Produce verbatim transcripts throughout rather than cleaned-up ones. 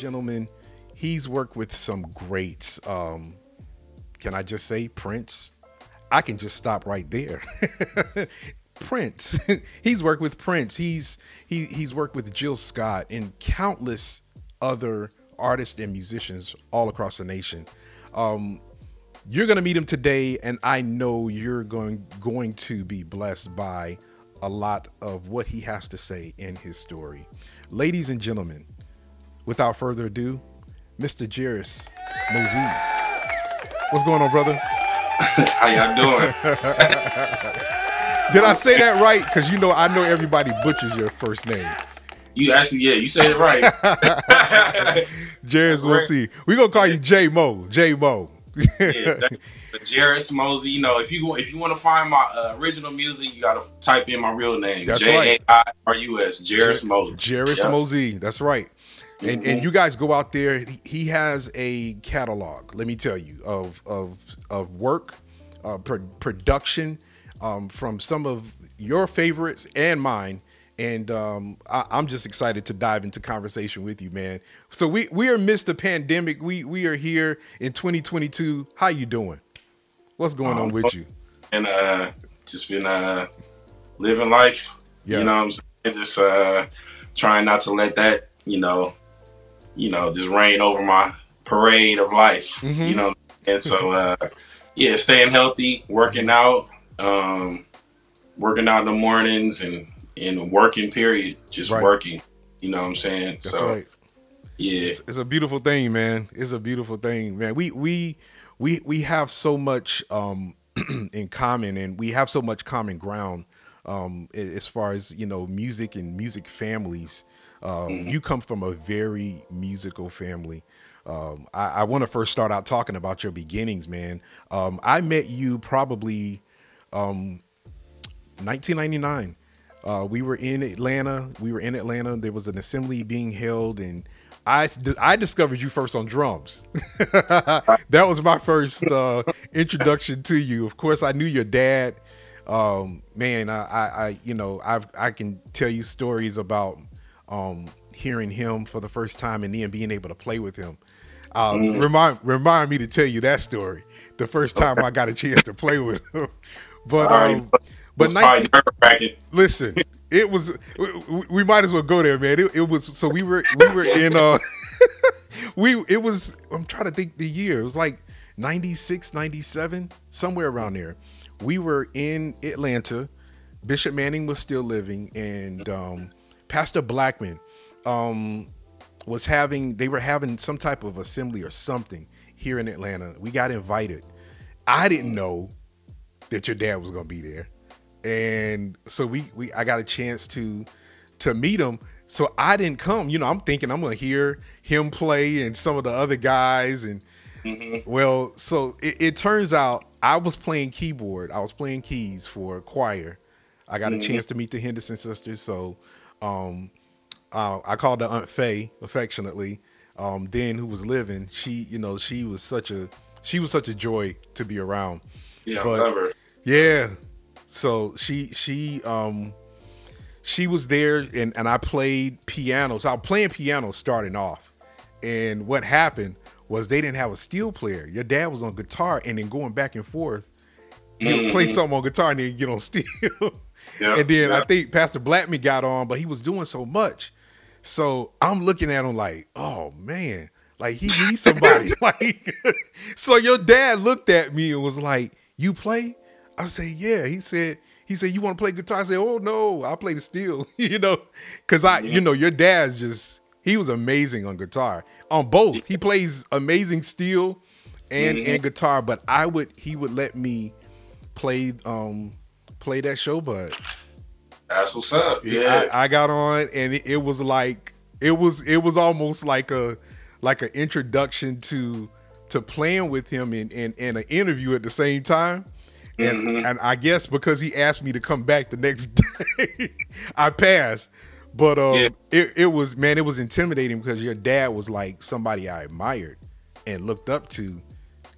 gentleman, he's worked with some greats. Um, can I just say Prince? I can just stop right there. Prince, he's worked with Prince. He's he he's worked with Jill Scott and countless other artists and musicians all across the nation. Um, you're gonna meet him today, and I know you're going going to be blessed by a lot of what he has to say in his story. Ladies and gentlemen, without further ado, Mister Jairus Mozee. What's going on, brother? How y'all doing? Did I say that right? Because you know, I know everybody butchers your first name. You actually, yeah, you said it right. Jairus Mozee. We're gonna call you J Mo. J Mo. Yeah, Jairus Mozee. You know, if you if you want to find my uh, original music, you gotta type in my real name. That's right. J A I R U S. Jairus Mozee. Jairus yep. Mozee. That's right. And mm -hmm. and you guys go out there. He has a catalog. Let me tell you of of of work, uh, pro production. Um, from some of your favorites and mine. And um, I, I'm just excited to dive into conversation with you, man. So we, we are amidst the pandemic. We we are here in twenty twenty-two. How you doing? What's going um, on with you? And uh, just been uh, living life. Yeah. You know what I'm saying? Just uh, trying not to let that, you know, you know, just reign over my parade of life. Mm-hmm. You know, and so, uh, yeah, staying healthy, working out. Um, working out in the mornings and and working period, just right. working. You know what I'm saying? That's so right. yeah, it's, it's a beautiful thing, man. It's a beautiful thing, man. We we we we have so much um, in common, and we have so much common ground um, as far as you know, music and music families. Um, mm-hmm. You come from a very musical family. Um, I, I want to first start out talking about your beginnings, man. Um, I met you probably. Um, nineteen ninety-nine, uh, we were in Atlanta. We were in Atlanta. There was an assembly being held, and I, I discovered you first on drums. That was my first uh, introduction to you. Of course, I knew your dad. Um, man, I, I, I you know, I've, I can tell you stories about um, hearing him for the first time and then being able to play with him. Uh, mm. Remind remind me to tell you that story the first time I got a chance to play with him. But um, but nineteen, listen, it was we, we might as well go there, man. It, it was so we were we were in uh we it was I'm trying to think the year. It was like ninety-six, ninety-seven, somewhere around there. We were in Atlanta. Bishop Manning was still living, and um, Pastor Blackman um, was having they were having some type of assembly or something here in Atlanta. We got invited. I didn't know that your dad was gonna be there, and so we we I got a chance to to meet him. So I didn't come. You know, I'm thinking I'm gonna hear him play and some of the other guys, and mm-hmm. well, so it, it turns out I was playing keyboard. I was playing keys for a choir. I got mm-hmm. a chance to meet the Henderson sisters. So um, uh, I called her Aunt Faye affectionately. Um, then who was living? She, you know, she was such a she was such a joy to be around. Yeah, but, I love her. Yeah. So she she um she was there, and, and I played piano. So I was playing piano starting off. And what happened was they didn't have a steel player. Your dad was on guitar, and then going back and forth, he would mm-hmm. play something on guitar and then get on steel. Yeah, and then yeah. I think Pastor Blackman got on, but he was doing so much. So I'm looking at him like, oh man, like he needs somebody. Like so your dad looked at me and was like, you play? I said, yeah. He said, he said, you want to play guitar? I said, oh no, I play the steel, you know, cause I, yeah. you know, your dad's just, he was amazing on guitar on both. He plays amazing steel and, mm-hmm. and guitar, but I would, he would let me play, um, play that show, but that's what's up. Yeah. I, I got on, and it, it was like, it was, it was almost like a, like an introduction to, to playing with him in, in, in an interview at the same time. And, mm-hmm. and I guess because he asked me to come back the next day, I passed. But um, yeah. it, it was, man, it was intimidating because your dad was like somebody I admired and looked up to.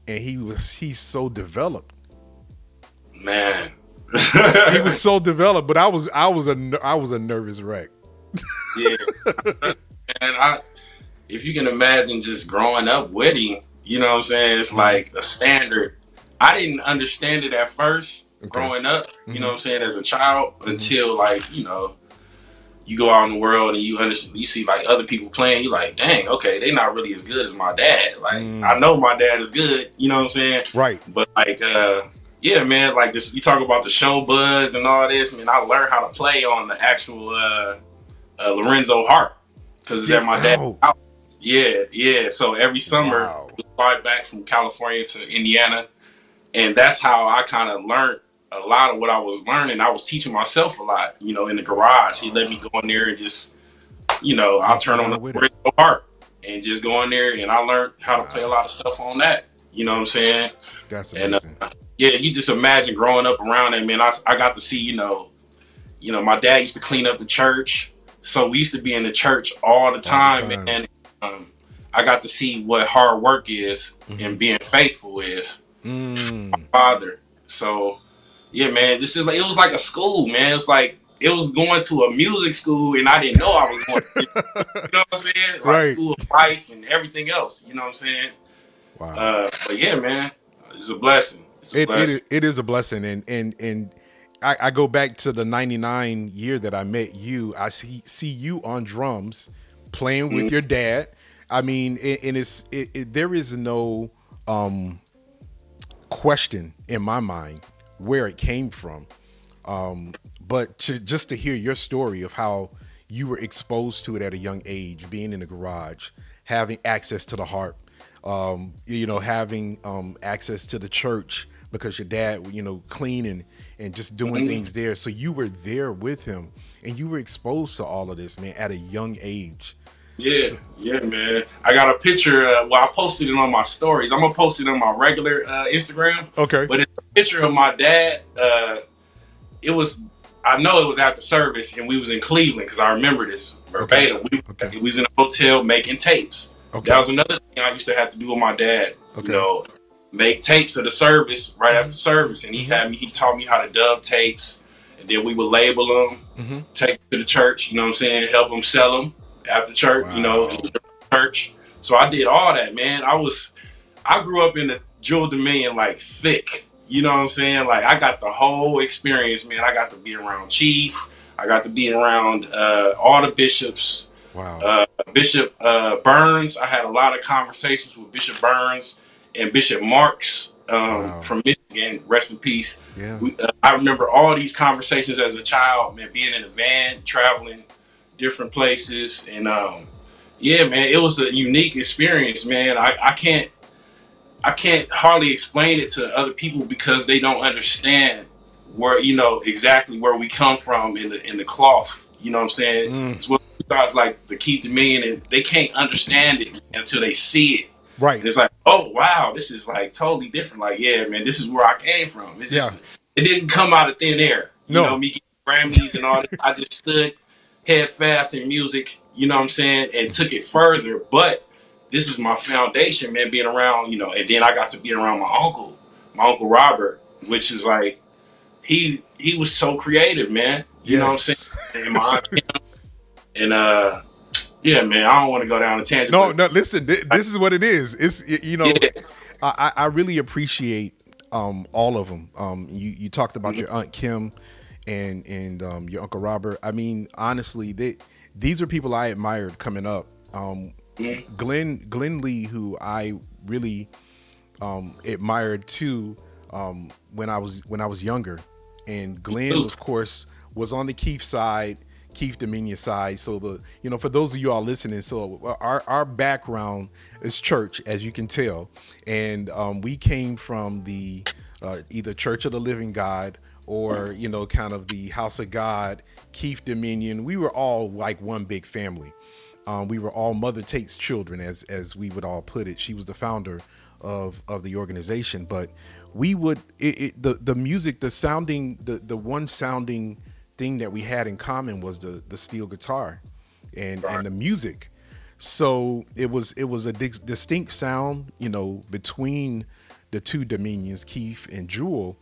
And he was, he's so developed. Man. He was so developed, but I was, I was a, I was a nervous wreck. Yeah. And I, if you can imagine just growing up with him, you know what I'm saying? It's like a standard. I didn't understand it at first okay. growing up, you mm-hmm. know what I'm saying, as a child, mm-hmm. until like, you know, you go out in the world and you understand, you see like other people playing, you're like, dang, okay, they not really as good as my dad. Like, mm. I know my dad is good, you know what I'm saying? Right. But like, uh, yeah, man, like this, you talk about the show buzz and all this, man, I learned how to play on the actual uh, uh, Lorenzo Hart, because it's yeah. at my dad's house. Yeah, yeah, so every summer, wow. we fly back from California to Indiana, and that's how I kind of learned a lot of what I was learning. I was teaching myself a lot, you know, in the garage. He let me go in there and just, you know, I'll turn on the art and just go in there, and I learned how to wow. play a lot of stuff on that. You know what I'm saying? That's amazing. And, uh, yeah, you just imagine growing up around that, man. I, I got to see, you know, you know, my dad used to clean up the church. So we used to be in the church all the time. All the time. And um, I got to see what hard work is mm-hmm. and being faithful is. Mm. My father. So yeah, man, this is like, it was like a school, man. It's like it was going to a music school and I didn't know I was going to, you know what I'm saying? Like right. school of life and everything else, you know what I'm saying? Wow. Uh, but yeah, man, it's a blessing. It's a it, blessing. It, it is a blessing. And and and I, I go back to the ninety-nine year that I met you. I see see you on drums playing with mm-hmm. your dad. I mean, it, and it's it, it, there is no um question in my mind where it came from, um but to, just to hear your story of how you were exposed to it at a young age, being in the garage, having access to the harp, um you know, having um access to the church because your dad, you know, cleaning and just doing mm-hmm. things there, so you were there with him and you were exposed to all of this, man, at a young age. Yeah, yeah, man. I got a picture. Uh, well, I posted it on my stories. I'm going to post it on my regular uh, Instagram. Okay. But it's a picture of my dad. Uh, it was, I know it was after service, and we was in Cleveland, because I remember this verbatim. Okay. We, okay. we was in a hotel making tapes. Okay. That was another thing I used to have to do with my dad. Okay. You know, make tapes of the service right mm-hmm. after service. And he had me, he taught me how to dub tapes. And then we would label them, mm-hmm. take them to the church, you know what I'm saying, help them sell them. After church, wow. you know, church. So I did all that, man. I was, I grew up in the Jewel Dominion like thick. You know what I'm saying? Like I got the whole experience, man. I got to be around Chief. I got to be around uh, all the bishops. Wow. Uh, Bishop uh, Burns. I had a lot of conversations with Bishop Burns and Bishop Marks um, wow. from Michigan. Rest in peace. Yeah. We, uh, I remember all these conversations as a child, man. Being in a van, traveling different places, and um yeah, man, it was a unique experience, man. I, I can't I can't hardly explain it to other people because they don't understand where, you know, exactly where we come from in the in the cloth, you know what I'm saying? Mm. It's what guys like the Keith Dominion, and they can't understand it until they see it. Right. And it's like, oh wow, this is like totally different. Like, yeah, man, this is where I came from. It's yeah. just it didn't come out of thin air. You no. know, me getting Grammys and all that. I just stood head fast in music, you know what I'm saying, and took it further. But this is my foundation, man, being around, you know, and then I got to be around my uncle, my Uncle Robert, which is like, he he was so creative, man. You yes. know what I'm saying? And, my, and uh, yeah, man, I don't want to go down a tangent. No, no, listen, th this is what it is. It's, you know, yeah. I, I really appreciate um, all of them. Um, you, you talked about mm-hmm. your Aunt Kim and and um your Uncle Robert. I mean, honestly, they these are people I admired coming up. um mm. Glenn Glenn Lee, who I really um admired too, um when I was when I was younger, and Glenn of course was on the Keefe side, Keefe Dominion side. So the, you know, for those of you all listening, so our our background is church, as you can tell, and um we came from the uh either Church of the Living God or, you know, kind of the House of God, Keefe Dominion. We were all like one big family. Um, we were all Mother Tate's children, as as we would all put it. She was the founder of of the organization. But we would it, it, the the music, the sounding, the the one sounding thing that we had in common was the the steel guitar, and and the music. So it was it was a di distinct sound, you know, between the two Dominions, Keefe and Jewel.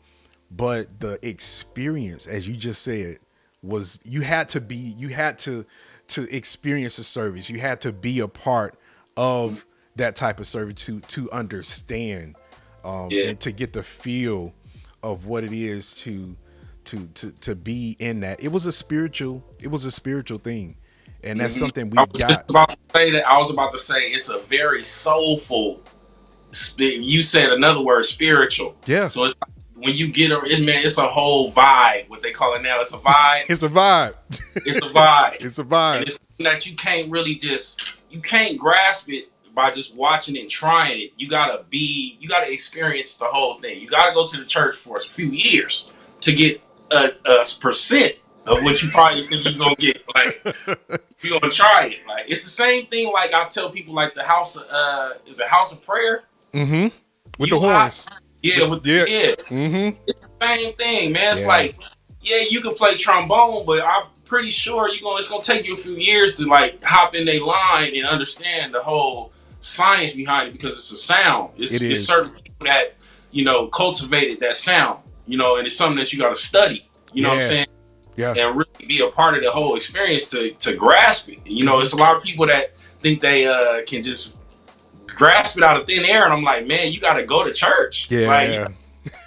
But the experience, as you just said, was you had to be, you had to, to experience the service. You had to be a part of that type of servitude to understand um, yeah. and to get the feel of what it is to to to to be in that. It was a spiritual. It was a spiritual thing, and that's mm-hmm. something we got. I was just about to say that. I was about to say it's a very soulful. You said another word, spiritual. Yeah. So it's when you get in, man, it's a whole vibe. What they call it now, it's a vibe. It's a vibe. It's a vibe. It's a vibe. And it's something that you can't really just you can't grasp it by just watching it and trying it. You gotta be, you gotta experience the whole thing. You gotta go to the church for a few years to get a, a percent of what you probably think you're gonna get. Like you're gonna try it. Like it's the same thing. Like I tell people, like the house of, uh, is a house of prayer. Mm-hmm. With you the horns. High, yeah. With the yeah. yeah. Mm-hmm. It's the same thing, man. It's yeah. like yeah, you can play trombone, but I'm pretty sure you gonna. It's gonna take you a few years to like hop in a line and understand the whole science behind it, because it's a sound. It's, it it's certain people that, you know, cultivated that sound, you know, and it's something that you got to study, you yeah. know what I'm saying? Yeah. And really be a part of the whole experience to, to grasp it. You know, it's a lot of people that think they uh, can just grasp it out of thin air. And I'm like, man, you got to go to church. Yeah. Like, yeah.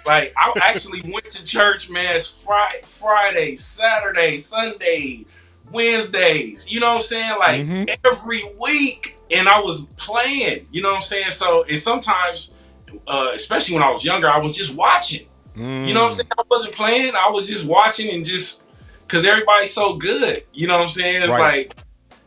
like I actually went to church, man, it's Friday, Friday, Saturday, Sunday, Wednesdays, you know what I'm saying? Like mm-hmm. every week. And I was playing, you know what I'm saying? So, and sometimes, uh, especially when I was younger, I was just watching. Mm. You know what I'm saying? I wasn't playing. I was just watching and just, because everybody's so good. You know what I'm saying? It's right. like,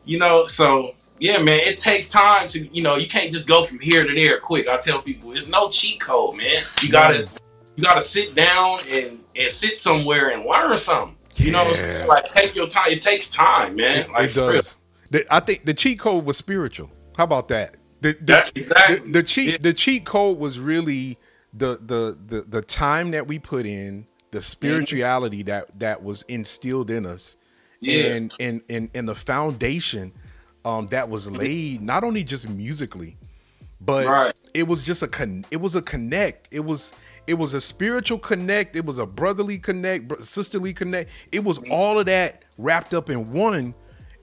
you know, so, yeah, man, it takes time to, you know, you can't just go from here to there quick. I tell people, there's no cheat code, man. You got to you gotta sit down and, and sit somewhere and learn something. You yeah. know what I'm saying? Like, take your time. It takes time, man. Like, it does. For real. I think the cheat code was spiritual. How about that? The, the, yeah, exactly. The, the cheat yeah. the cheat code was really the, the the the time that we put in, the spirituality mm-hmm. that that was instilled in us, yeah. and, and and and the foundation um, that was laid not only just musically, but right. it was just a con it was a connect. It was it was a spiritual connect. It was a brotherly connect, sisterly connect. It was mm-hmm. all of that wrapped up in one.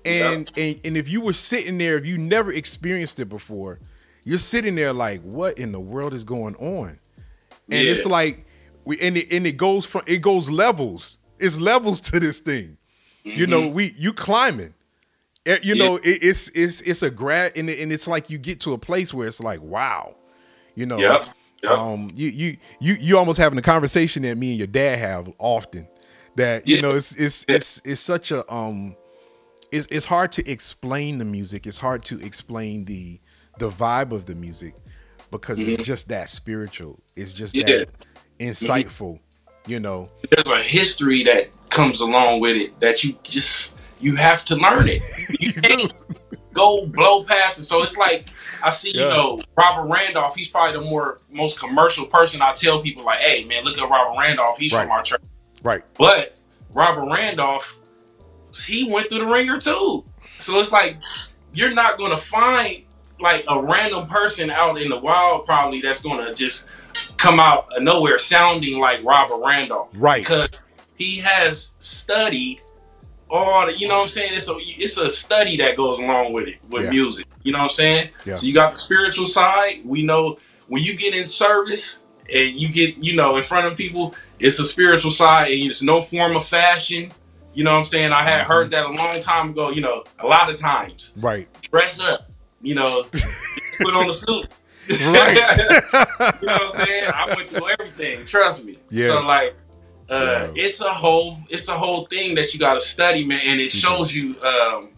And, yeah. and and if you were sitting there, if you never experienced it before, you're sitting there like, what in the world is going on? And yeah. it's like, we and it, and it goes from it goes levels. It's levels to this thing. Mm-hmm. You know, we you climbing. You yeah. know, it, it's it's it's a grad, and it, and it's like you get to a place where it's like, wow, you know, yep. Yep. um, you you you you almost having a conversation that me and your dad have often. That you yeah. know, it's it's yeah. it's it's such a um. It's, it's hard to explain the music. It's hard to explain the the vibe of the music, because mm-hmm. it's just that spiritual. It's just yeah. that insightful, mm-hmm. you know. There's a history that comes along with it that you just, you have to learn it. You, you can't go blow past it. So it's like, I see, yeah. you know, Robert Randolph, he's probably the more most commercial person. I tell people like, hey, man, look at Robert Randolph. He's right. from our church. Right. But Robert Randolph, he went through the ringer too. So it's like, you're not going to find like a random person out in the wild probably that's going to just come out of nowhere sounding like Robert Randolph. Right. Because he has studied all the, you know what I'm saying? It's a, it's a study that goes along with it, with yeah. music. You know what I'm saying? Yeah. So you got the spiritual side. We know when you get in service and you get, you know, in front of people, it's a spiritual side, and it's no form of fashion. You know what I'm saying? I had heard that a long time ago, you know, a lot of times. Right. Dress up, you know, put on a suit. Right. You know what I'm saying? I went through everything, trust me. Yes. So like uh yeah. it's a whole it's a whole thing that you gotta study, man, and it mm-hmm. shows you um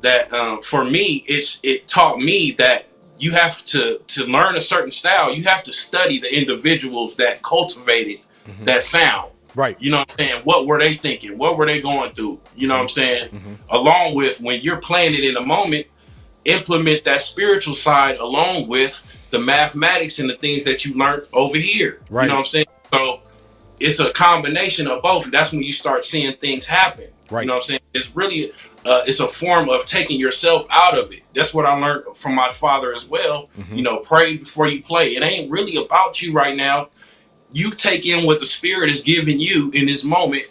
that um for me it's it taught me that you have to to learn a certain style. You have to study the individuals that cultivated mm-hmm. that sound. Right. You know what I'm saying? What were they thinking? What were they going through? You know what I'm saying? Mm-hmm. Along with, when you're playing it in the moment, implement that spiritual side along with the mathematics and the things that you learned over here. Right. You know what I'm saying? So it's a combination of both. That's when you start seeing things happen. Right. You know what I'm saying? It's really, uh, it's a form of taking yourself out of it. That's what I learned from my father as well. Mm-hmm. You know, pray before you play. It ain't really about you right now. You take in what the Spirit is giving you in this moment,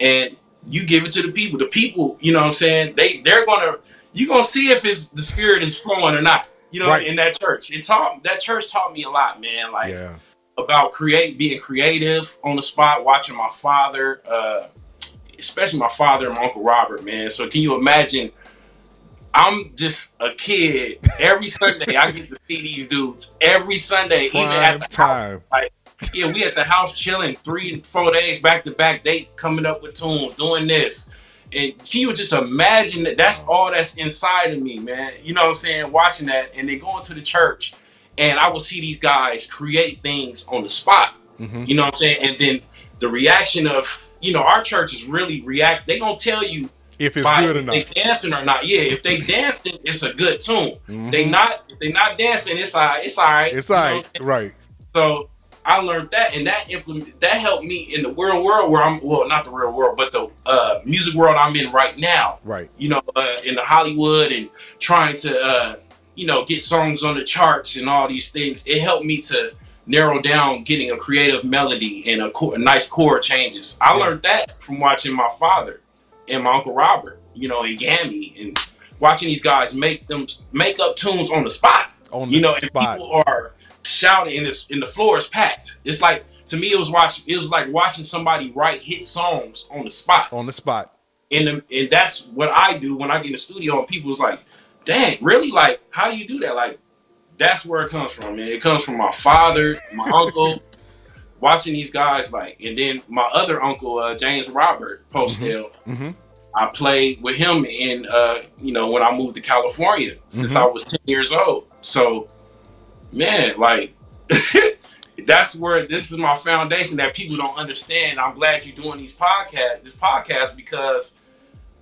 and you give it to the people. The people, you know what I'm saying? They, they're going to, you're going to see if it's, the spirit is flowing or not. You know, right. in that church, it taught that church taught me a lot, man. Like yeah. about create being creative on the spot, watching my father, uh, especially my father and my Uncle Robert, man. So can you imagine? I'm just a kid. Every Sunday, I get to see these dudes every Sunday, Prime even at the time. House. Like, yeah, we at the house chilling three, four days back to back. They coming up with tunes, doing this. And can you just imagine that that's all that's inside of me, man? You know what I'm saying? Watching that and then going to the church and I will see these guys create things on the spot. Mm-hmm. You know what I'm saying? And then the reaction of, you know, our church is really react. They gonna tell you if it's by, good or not. If they dancing or not. Yeah, if they dancing, it's a good tune. Mm-hmm. They not, if they not dancing, it's all right. It's all right. It's all right. Right. So I learned that, and that implement that helped me in the real world where I'm, well, not the real world, but the uh, music world I'm in right now. Right. You know, uh, in the Hollywood and trying to, uh, you know, get songs on the charts and all these things. It helped me to narrow down getting a creative melody and a, a nice chord changes. I yeah. learned that from watching my father and my Uncle Robert, you know, and Gammy, and watching these guys make them make up tunes on the spot. On the you know, spot. And people are shouting, and, it's, and the floor is packed. It's like, to me, it was watching. It was like watching somebody write hit songs on the spot. On the spot. And the, and that's what I do when I get in the studio. And people's like, "Dang, really? Like, how do you do that?" Like, that's where it comes from, man. It comes from my father, my uncle, watching these guys. Like, and then my other uncle, uh, James Robert Postale. Mm-hmm. Mm-hmm. I played with him in, uh, you know, when I moved to California since mm-hmm. I was ten years old. So. Man, like, that's where, this is my foundation that people don't understand. I'm glad you're doing these podcasts, this podcast, because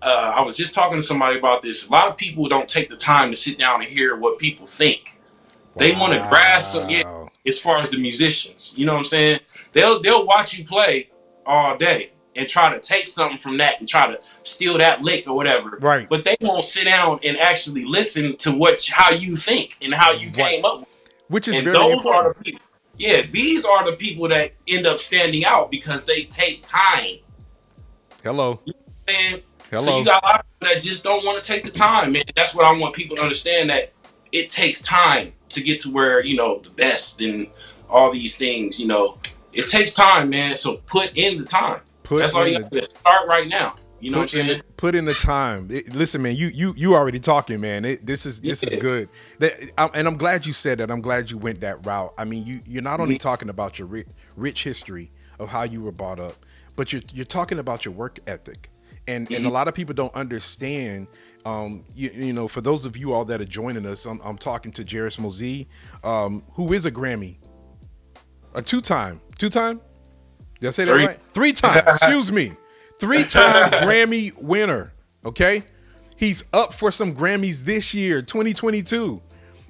uh, I was just talking to somebody about this. A lot of people don't take the time to sit down and hear what people think. Wow. They want to grasp some, yeah, as far as the musicians. You know what I'm saying? They'll, they'll watch you play all day and try to take something from that and try to steal that lick or whatever. Right. But they won't sit down and actually listen to what, how you think and how you right. came up with. Which is and very those important. Are the people, yeah, these are the people that end up standing out because they take time. Hello. You know, man? Hello. So you got a lot of people that just don't want to take the time, man. That's what I want people to understand, that it takes time to get to where, you know, the best and all these things, you know. It takes time, man. So put in the time. Put That's all you got to start right now. You know put what I'm saying? In, put in the time. It, listen, man, you you you already talking, man. It, this is this yeah. is good. That, I, and I'm glad you said that. I'm glad you went that route. I mean, you you're not only mm-hmm. talking about your rich, rich history of how you were brought up, but you're you're talking about your work ethic. And mm-hmm. and a lot of people don't understand. Um, you, you know, for those of you all that are joining us, I'm, I'm talking to Jairus Mozee, um, who is a Grammy, a two time, two time. Did I say that Three. right? Three times. Excuse me. Three-time Grammy winner, okay? He's up for some Grammys this year, twenty twenty-two.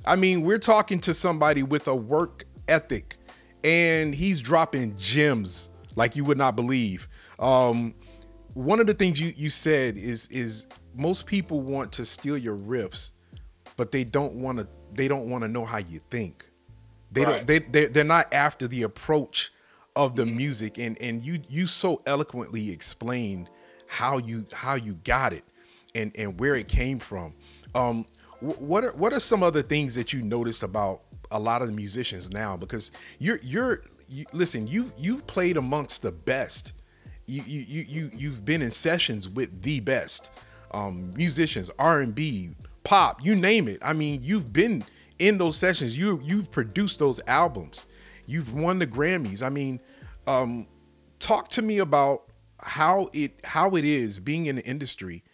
I mean, we're talking to somebody with a work ethic, and he's dropping gems like you would not believe. Um, one of the things you, you said is, is most people want to steal your riffs, but they don't want to they don't want to know how you think. They right. don't, they, they, they're not after the approach of the music, and and you you so eloquently explained how you how you got it and and where it came from. Um what are what are some other things that you noticed about a lot of the musicians now, because you're you're you, listen you you've played amongst the best, you you you, you you've been in sessions with the best um musicians, R and B, pop, you name it. I mean, you've been in those sessions, you you've produced those albums, you've won the Grammys. I mean, um, talk to me about how it how it is being in the industry.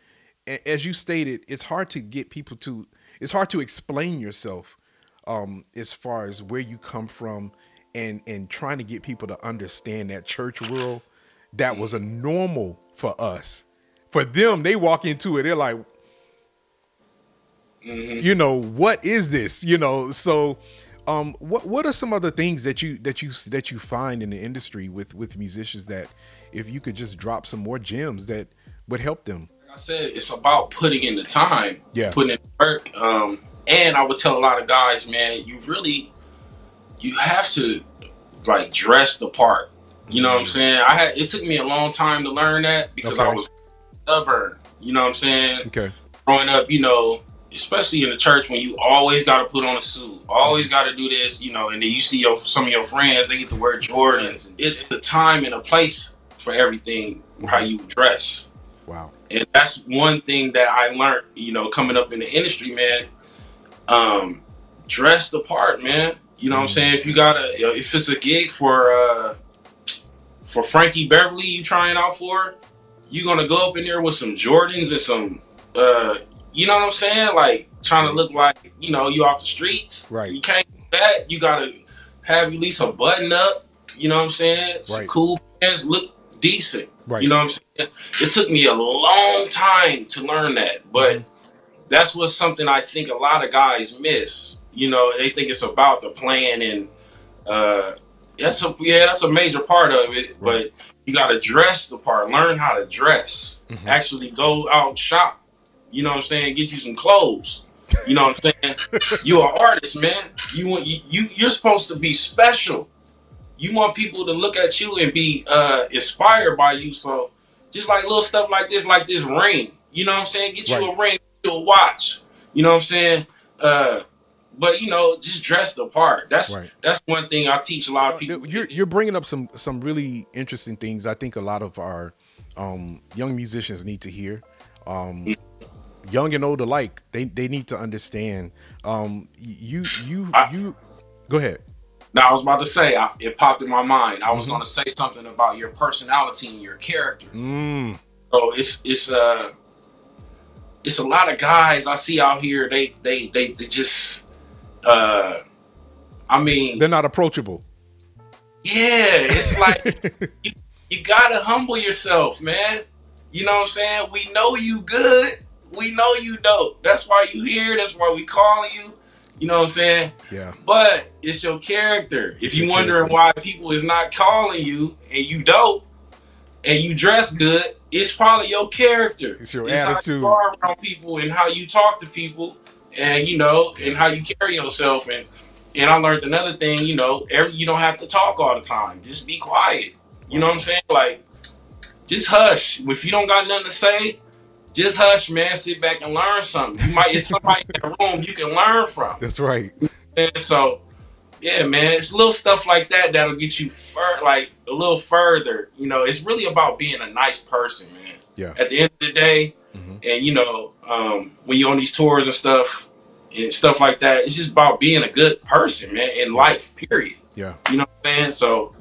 A as you stated, it's hard to get people to, it's hard to explain yourself um, as far as where you come from, and, and trying to get people to understand that church world that was a normal for us. For them, they walk into it, they're like, mm-hmm. you know, what is this? You know, so... Um, what what are some other things that you that you that you find in the industry with with musicians that, if you could just drop some more gems that would help them? Like I said, it's about putting in the time, yeah, putting in the work. Um, and I would tell a lot of guys, man, you really you have to like dress the part. You know what I'm saying? I had it took me a long time to learn that because okay. I was stubborn. You know what I'm saying? Okay. growing up, you know, especially in the church, when you always got to put on a suit, always got to do this, you know, and then you see your, some of your friends, they get to wear Jordans. It's a time and a place for everything, how you dress. Wow. And that's one thing that I learned, you know, coming up in the industry, man. Um, dress the part, man. You know what I'm saying? If you got a, if it's a gig for, uh, for Frankie Beverly, you trying out for, you're going to go up in there with some Jordans and some, uh, you know what I'm saying? Like trying to look like, you know, you off the streets. Right. You can't do that. You got to have at least a button up. You know what I'm saying? Some right. cool pants, look decent. Right. You know what I'm saying? It took me a long time to learn that, but that's what's something I think a lot of guys miss. You know, they think it's about the plan, and uh, that's a, yeah, that's a major part of it. Right. But you got to dress the part. Learn how to dress. Mm-hmm. Actually, go out shop. You know what I'm saying? Get you some clothes. You know what I'm saying? You're an artist, man. You want you, you you're supposed to be special. You want people to look at you and be uh, inspired by you. So just like little stuff like this, like this ring. You know what I'm saying? Get right. you a ring, get you a watch. You know what I'm saying? Uh, but you know, just dress the part. That's right. that's one thing I teach a lot of people. You're you're bringing up some some really interesting things. I think a lot of our um, young musicians need to hear. Um, Young and old alike, they they need to understand. Um, you you I, you, go ahead. No, I was about to say I, it popped in my mind. I mm-hmm. was going to say something about your personality and your character. Mm. So it's it's uh it's a lot of guys I see out here. They they they, they just uh, I mean, they're not approachable. Yeah, it's like you, you gotta humble yourself, man. You know what I'm saying? We know you good. We know you dope. That's why you here. That's why we calling you. You know what I'm saying? Yeah. But it's your character. If you wondering why people is not calling you and you dope and you dress good, it's probably your character. It's your it's attitude. How you are around people and how you talk to people, and you know, and how you carry yourself. And and I learned another thing. You know, every you don't have to talk all the time. Just be quiet. You know what I'm saying? Like, just hush. If you don't got nothing to say, just hush, man. Sit back and learn something. You might, it's somebody in the room you can learn from. That's right. And so, yeah, man, it's little stuff like that that'll get you fur like a little further. You know, it's really about being a nice person, man. Yeah. At the end of the day, mm-hmm. and you know, um, when you're on these tours and stuff and stuff like that, it's just about being a good person, man, in life, period. Yeah. You know what I'm saying? So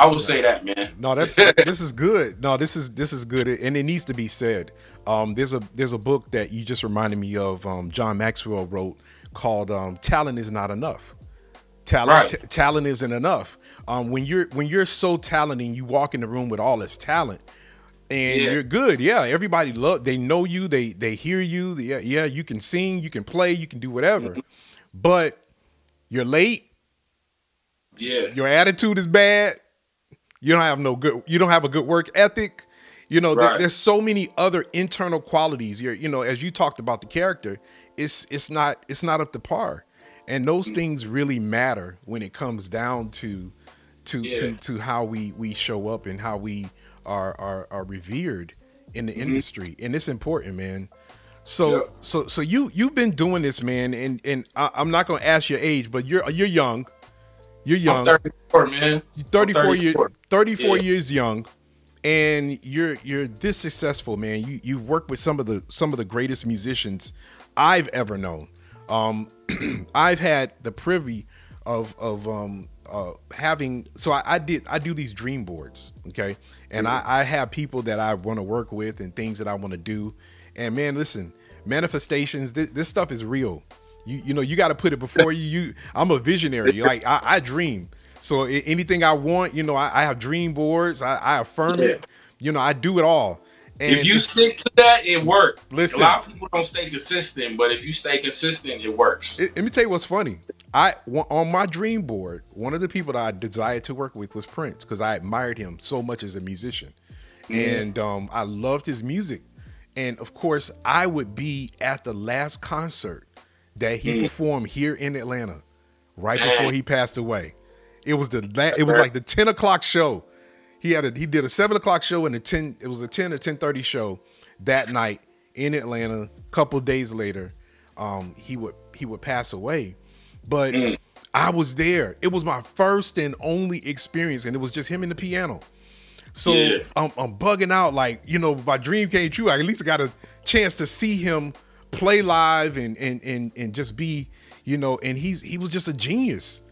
I would say that, man. No, that's this is good. No, this is this is good, and it needs to be said. Um, there's a there's a book that you just reminded me of. Um, John Maxwell wrote called um, "Talent Is Not Enough." Talent right. talent isn't enough. Um, when you're when you're so talented, and you walk in the room with all this talent, and yeah. you're good. Yeah, everybody love. They know you. They they hear you. Yeah, yeah. You can sing. You can play. You can do whatever. Mm-hmm. But you're late. Yeah. Your attitude is bad. You don't have no good. You don't have a good work ethic. You know, right. there, there's so many other internal qualities. You're, you know, as you talked about the character, it's it's not it's not up to par, and those mm-hmm. things really matter when it comes down to to yeah. to, to how we we show up and how we are are, are revered in the mm-hmm. industry, and it's important, man. So yeah. so so you you've been doing this, man, and and I, I'm not gonna ask your age, but you're you're young. You're young. I'm thirty-four, man. You're thirty-four, thirty-four. Years, thirty-four yeah. years young, and you're you're this successful, man. You you've worked with some of the some of the greatest musicians I've ever known. Um, I've had the privy of of um uh having so I, I did I do these dream boards, okay, and mm-hmm. I, I have people that I want to work with and things that I want to do, and man, listen, manifestations. Th this stuff is real. You, you know, you got to put it before you. you. I'm a visionary. Like I, I dream. So anything I want, you know, I, I have dream boards. I, I affirm yeah. it. You know, I do it all. And if you stick to that, it works. Listen, a lot of people don't stay consistent, but if you stay consistent, it works. It, let me tell you what's funny. I on my dream board, one of the people that I desired to work with was Prince, because I admired him so much as a musician, mm. and um, I loved his music. And of course, I would be at the last concert that he mm. performed here in Atlanta right before he passed away. It was the it was like the ten o'clock show. He had a he did a seven o'clock show and a ten it was a ten or ten thirty show that night. in Atlanta. A couple days later, um, he would he would pass away. But mm. I was there. It was my first and only experience, and it was just him and the piano. So yeah. I'm, I'm bugging out, like, you know, my dream came true. I at least got a chance to see him play live and and and and just be, you know. And he's he was just a genius.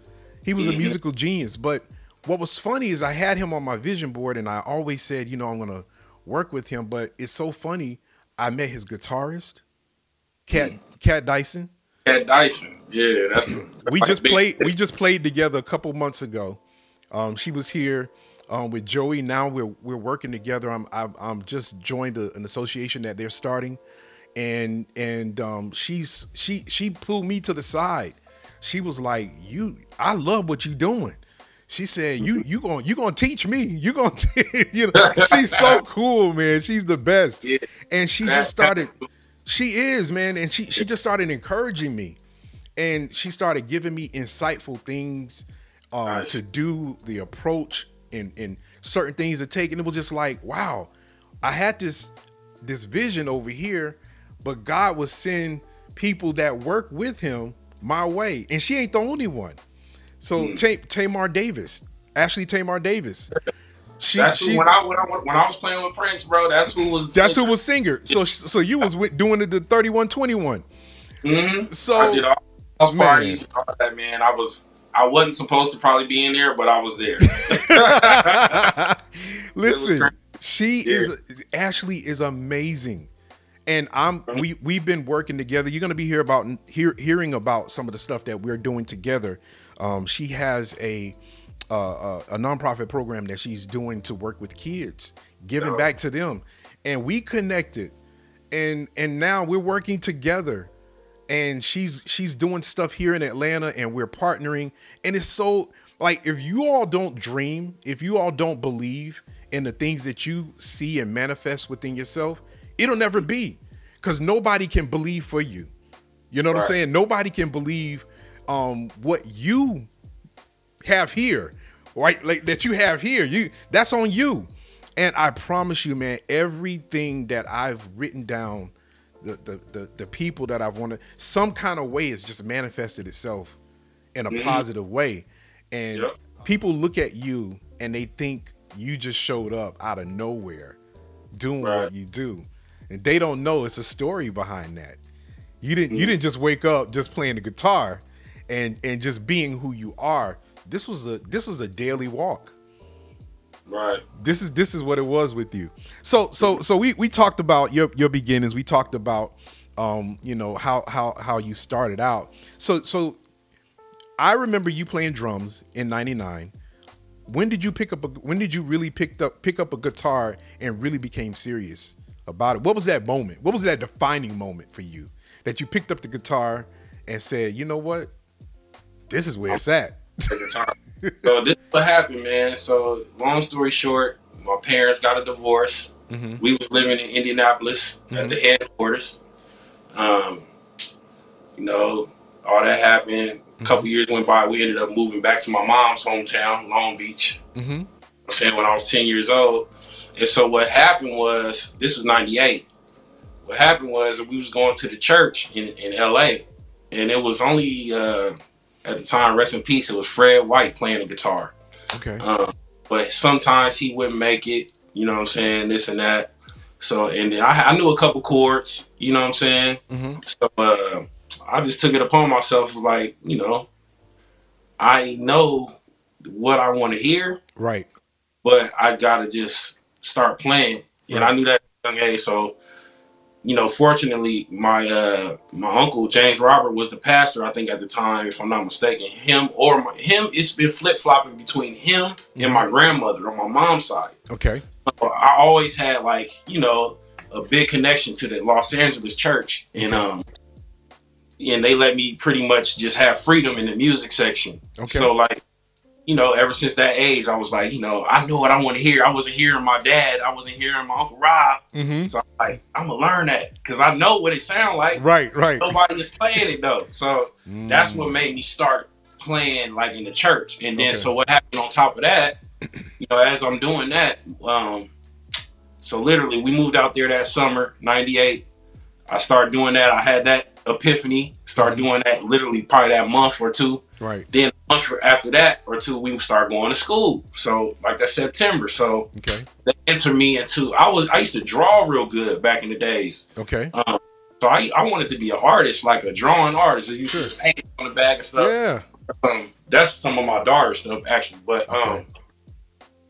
He was mm-hmm. a musical genius. But what was funny is I had him on my vision board, and I always said, you know, I'm gonna work with him. But it's so funny. I met his guitarist, Cat mm. Cat Dyson. Cat Dyson, yeah, that's. The, that's we just big. played. We just played together a couple months ago. Um, she was here. Um, with Joey, now we're we're working together. I'm I'm, I'm just joined a, an association that they're starting, and and um, she's she she pulled me to the side. She was like, "You, I love what you're doing." She said, "You you gonna you gonna teach me? You gonna you know?" She's so cool, man. She's the best, yeah. And she just started. She is, man, and she she just started encouraging me, and she started giving me insightful things um, nice. to do, the approach. And, and certain things to take, and it was just like, wow, I had this this vision over here, but God would send people that work with him my way, and she ain't the only one. So mm. Ta Tamar Davis, Ashley Tamar Davis, she, that's she who, when I when I when I was playing with Prince, bro, that's who was the that's singer. who was singer. So so you was with, doing the thirty-one twenty-one. Mm-hmm. So I did all those parties, all that, man. I was. I wasn't supposed to probably be in there, but I was there. Listen, she yeah. is Ashley is amazing, and I'm we we've been working together. You're gonna be here about hear, hearing about some of the stuff that we're doing together. Um, she has a uh, a, a nonprofit program that she's doing to work with kids, giving oh. back to them, and we connected, and and now we're working together. And she's she's doing stuff here in Atlanta, and we're partnering. And it's so, like, if you all don't dream, if you all don't believe in the things that you see and manifest within yourself, it'll never be, because nobody can believe for you. You know what right. I'm saying? Nobody can believe um, what you have here, right? Like that you have here. You that's on you. And I promise you, man, everything that I've written down. The, the the the people that I've wanted, some kind of way, has just manifested itself in a mm-hmm. positive way, and yep. people look at you and they think you just showed up out of nowhere doing right. what you do, and they don't know it's a story behind that. You didn't mm-hmm. you didn't just wake up just playing the guitar and and just being who you are. This was a this was a daily walk. Right. This is this is what it was with you. So so so we we talked about your your beginnings. We talked about um you know how how how you started out. So so I remember you playing drums in ninety-nine. When did you pick up a, when did you really picked up pick up a guitar and really became serious about it? What was that moment? What was that defining moment for you that you picked up the guitar and said, "You know what? This is where it's at." So this is what happened, man. So long story short, my parents got a divorce. Mm-hmm. We was living in Indianapolis mm-hmm. at the headquarters. Um, you know, all that happened. A couple mm-hmm. years went by. We ended up moving back to my mom's hometown, Long Beach. Mm-hmm. I'm saying, when I was ten years old. And so what happened was, this was ninety-eight. What happened was, we was going to the church in, in L A, and it was only. Uh, At the time, rest in peace, it was Fred White playing the guitar. Okay. Um, but sometimes he wouldn't make it, you know what I'm saying, this and that. So, and then I, I knew a couple chords, you know what I'm saying? Mm-hmm. So uh, I just took it upon myself, like, you know, I know what I want to hear. Right. But I got to just start playing. And right. I knew that at a young age, so... You know, fortunately, my uh, my uncle James Robert was the pastor. I think at the time, if I'm not mistaken, him or my, him. It's been flip flopping between him mm-hmm. and my grandmother on my mom's side. Okay, so I always had, like, you know, a big connection to the Los Angeles church, okay. and um, and they let me pretty much just have freedom in the music section. Okay, so like. You know, ever since that age, I was like, you know, I know what I want to hear. I wasn't hearing my dad. I wasn't hearing my Uncle Rob. Mm-hmm. So I'm like, I'm going to learn that because I know what it sounds like. Right, right. Nobody was playing it, though. So mm. that's what made me start playing, like, in the church. And then, okay. so what happened on top of that, you know, as I'm doing that, um, so literally we moved out there that summer, ninety-eight. I started doing that. I had that epiphany, started doing that literally probably that month or two. Right. Then a month after that or two, we would start going to school. So like that's September. So okay. That entered me into, I was, I used to draw real good back in the days. Okay. Um, so I, I wanted to be an artist, like a drawing artist. I used sure. to paint on the back and stuff. Yeah. Um, that's some of my daughter's stuff actually. But um, okay.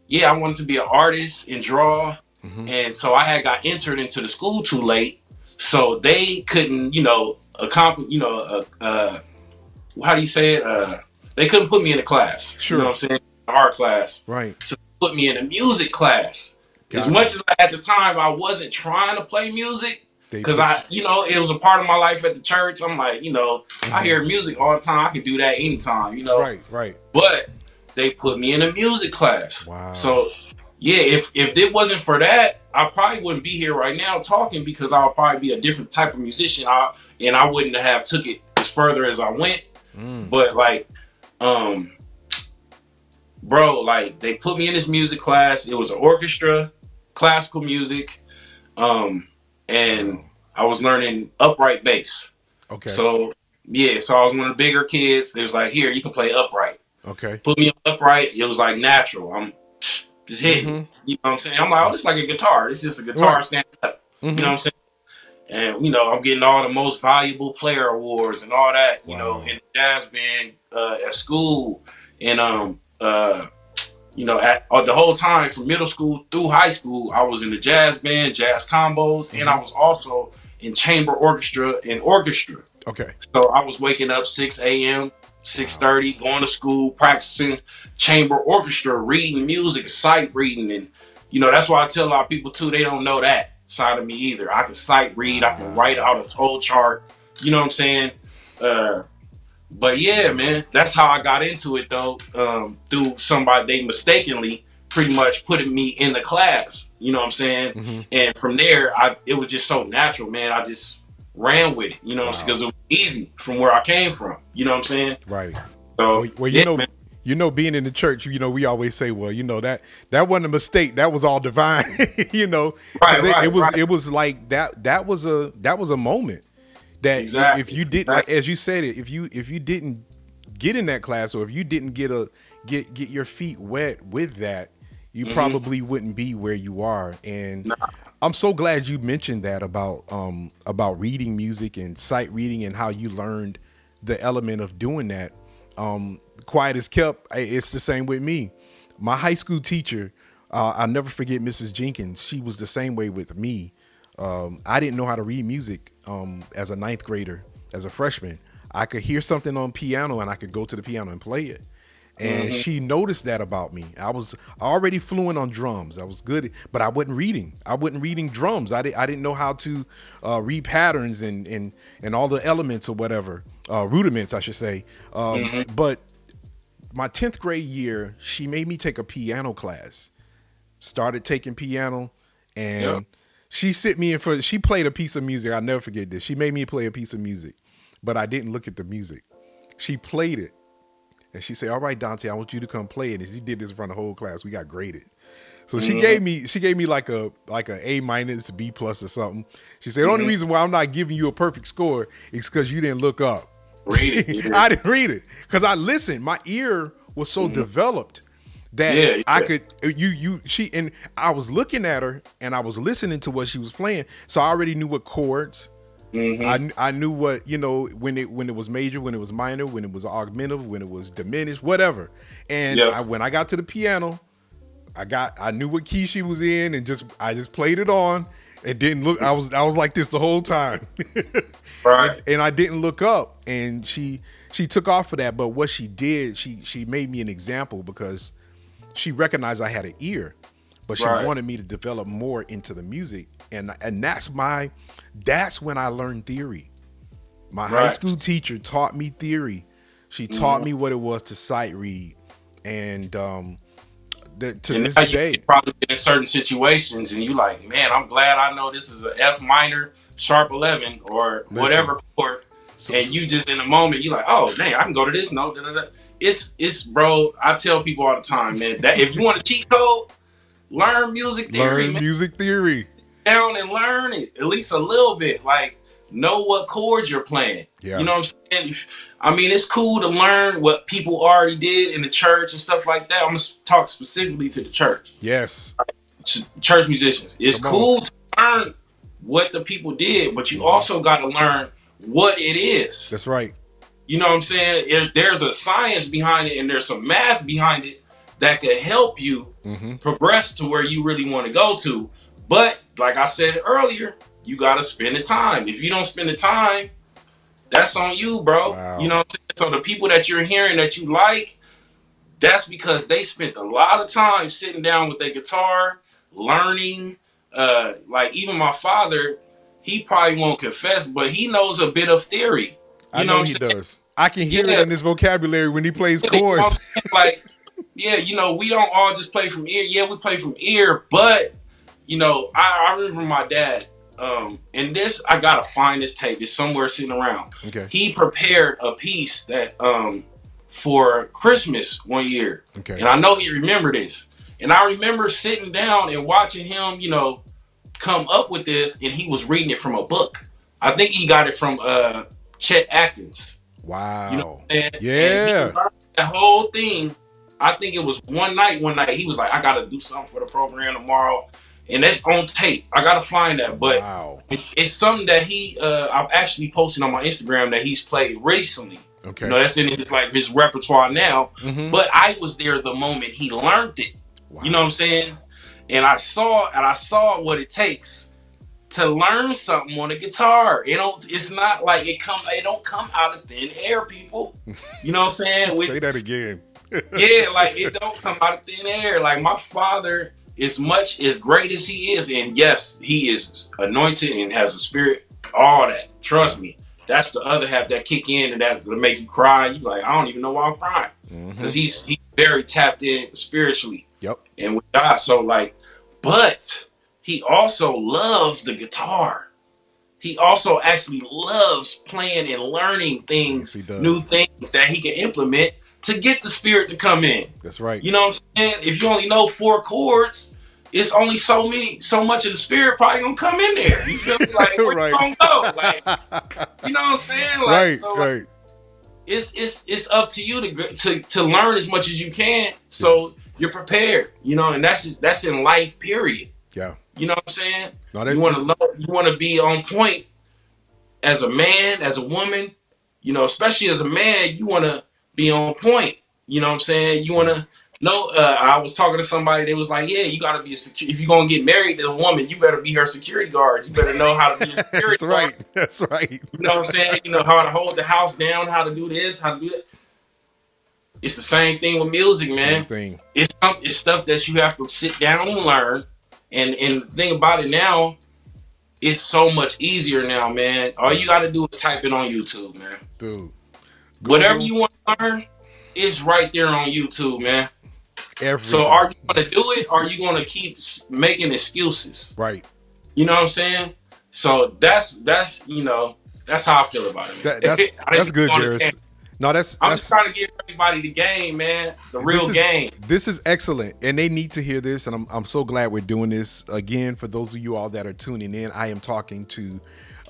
yeah, I wanted to be an artist and draw. Mm-hmm. And so I had got entered into the school too late. So they couldn't, you know, accomplish, you know, uh, uh, how do you say it? Uh, they couldn't put me in a class. Sure. You know what I'm saying? Art class. Right. So put me in a music class. Got as it. Much as I, at the time I wasn't trying to play music because I, you know, it was a part of my life at the church. I'm like, you know, mm-hmm. I hear music all the time. I can do that anytime, you know. Right, right. But they put me in a music class. Wow. So yeah, if if it wasn't for that, I probably wouldn't be here right now talking because I would probably be a different type of musician. I, and I wouldn't have took it as further as I went. Mm. But like, um, bro, like they put me in this music class. It was an orchestra, classical music. Um, and I was learning upright bass. Okay. So yeah, so I was one of the bigger kids. They was like, here, you can play upright. Okay. Put me on upright. It was like natural. I'm just hitting. Mm-hmm. You know what I'm saying? I'm like, oh, this is like a guitar. It's just a guitar right. stand up. Mm-hmm. You know what I'm saying? And, you know, I'm getting all the most valuable player awards and all that, you wow. know, in the jazz band uh, at school. And, um, uh, you know, at, uh, the whole time from middle school through high school, I was in the jazz band, jazz combos, mm-hmm. and I was also in chamber orchestra and orchestra. Okay. So I was waking up six A M six thirty, going to school, practicing chamber orchestra, reading music, sight reading. And, you know, that's why I tell a lot of people, too, they don't know that side of me either. I can sight read. I can write out a whole chart. You know what I'm saying? Uh, but, yeah, man, that's how I got into it, though, um, through somebody they mistakenly pretty much putting me in the class. You know what I'm saying? Mm-hmm. And from there, I, it was just so natural, man. I just ran with it, you know, because wow. it was easy from where I came from. You know what I'm saying? Right. So, well, well you yeah, know, man. You know, being in the church, you know, we always say, well, you know, that that wasn't a mistake. That was all divine. You know, right, right, it, it was right. it was like that. That was a that was a moment that exactly. if you didn't, right. like, as you said, it if you if you didn't get in that class or if you didn't get a get get your feet wet with that, you mm-hmm. probably wouldn't be where you are. And nah. I'm so glad you mentioned that about um, about reading music and sight reading and how you learned the element of doing that. Um, quiet is kept. It's the same with me. My high school teacher, uh, I'll never forget Missus Jenkins. She was the same way with me. Um, I didn't know how to read music um, as a ninth grader, as a freshman. I could hear something on piano and I could go to the piano and play it. And mm-hmm. she noticed that about me. I was already fluent on drums. I was good, but I wasn't reading. I wasn't reading drums. I, di I didn't know how to uh, read patterns and, and, and all the elements or whatever, uh, rudiments, I should say. Um, mm-hmm. But my tenth grade year, she made me take a piano class, started taking piano, and yep. she sit me in front. She played a piece of music. I'll never forget this. She made me play a piece of music, but I didn't look at the music. She played it. And she said, all right, Dante, I want you to come play it. And she did this in front of the whole class. We got graded. So she mm-hmm. gave me she gave me like a like a A minus, B plus or something. She said, the mm-hmm. only reason why I'm not giving you a perfect score is because you didn't look up. Read it. I didn't read it because I listened. My ear was so mm-hmm. developed that yeah, yeah. I could you you she and I was looking at her and I was listening to what she was playing. So I already knew what chords. Mm-hmm. I, I knew what, you know, when it when it was major, when it was minor, when it was augmentative, when it was diminished, whatever. And yep. I, when I got to the piano, I got I knew what key she was in and just I just played it on and didn't look. I was I was like this the whole time. Right. And, and I didn't look up. And she she took off for that. But what she did, she she made me an example because she recognized I had an ear. But she right. wanted me to develop more into the music. And and that's my that's when I learned theory. My right. high school teacher taught me theory. She taught mm-hmm. me what it was to sight read. And um the, to and this now day. You probably in certain situations and you like, man, I'm glad I know this is an F minor, sharp eleven, or Listen. whatever chord. So, and you just in a moment, you're like, oh man, I can go to this note. Da, da, da. It's it's bro, I tell people all the time, man, that if you want to cheat code, learn music theory. Learn man. music theory. Down and learn it at least a little bit. Like know what chords you're playing. Yeah. You know what I'm saying? If, I mean, it's cool to learn what people already did in the church and stuff like that. I'm going to talk specifically to the church. Yes. Ch church musicians. It's cool to learn what the people did, but you also got to learn what it is. That's right. You know what I'm saying? If there's a science behind it and there's some math behind it that could help you mm-hmm. progress to where you really want to go to. But like I said earlier, you got to spend the time. If you don't spend the time, that's on you, bro. Wow. You know what I'm saying? So the people that you're hearing that you like, that's because they spent a lot of time sitting down with their guitar, learning. Uh, like even my father, he probably won't confess, but he knows a bit of theory. You I know, know what he saying? does. I can hear yeah. it in his vocabulary when he plays yeah, chords. You know like, yeah, you know, we don't all just play from ear. Yeah, we play from ear, but you know, I, I remember my dad. Um, and this, I gotta find this tape. It's somewhere sitting around. Okay. He prepared a piece that um, for Christmas one year. Okay. And I know he remembered this. And I remember sitting down and watching him, you know, come up with this. And he was reading it from a book. I think he got it from uh, Chet Atkins. Wow. You know what yeah. That whole thing. I think it was one night. One night he was like, "I gotta do something for the program tomorrow." And that's on tape. I gotta find that, but wow. it's something that he, uh, I've actually posted on my Instagram that he's played recently. Okay, you know, that's in his like his repertoire now. Mm-hmm. But I was there the moment he learned it. Wow. You know what I'm saying? And I saw, and I saw what it takes to learn something on a guitar. You know, it's not like it come, it don't come out of thin air, people. You know what I'm saying? With, say that again. Yeah, like it don't come out of thin air. Like my father. As much as great as he is, and yes, he is anointed and has a spirit, all that. Trust me, that's the other half that kick in and that will make you cry. You like, I don't even know why I'm crying because mm-hmm. he's he's very tapped in spiritually. Yep, and with God, so like, but he also loves the guitar. He also actually loves playing and learning things, yes, he does. new things that he can implement. To get the spirit to come in. That's right. You know what I'm saying? If you only know four chords, it's only so many, so much of the spirit probably gonna come in there. You feel me? Like where right. you gonna go? Like, you know what I'm saying? Like, right, so right. Like, it's it's it's up to you to to to learn as much as you can, so you're prepared. You know, and that's just that's in life, period. Yeah. You know what I'm saying? Not you want to know. You want to be on point as a man, as a woman. You know, especially as a man, you want to. Be on point. You know what I'm saying? You want to know, uh, I was talking to somebody, they was like, yeah, you got to be a security. If you're going to get married to a woman, you better be her security guard. You better know how to be a security That's guard. Right. That's right. You know what I'm saying? You know how to hold the house down, how to do this, how to do that. It's the same thing with music, man. Same thing. It's, it's stuff that you have to sit down and learn. And, and the thing about it now, it's so much easier now, man. All you got to do is type it on YouTube, man. Dude. Google. Whatever you want to learn, it's right there on YouTube, man. Everything. So are you going to do it or are you going to keep making excuses? Right. You know what I'm saying? So that's, that's you know, that's how I feel about it. That, that's that's good, Jairus. No, that's, I'm that's, just trying to give everybody the game, man. The real this is, game. This is excellent. And they need to hear this. And I'm, I'm so glad we're doing this. Again, for those of you all that are tuning in, I am talking to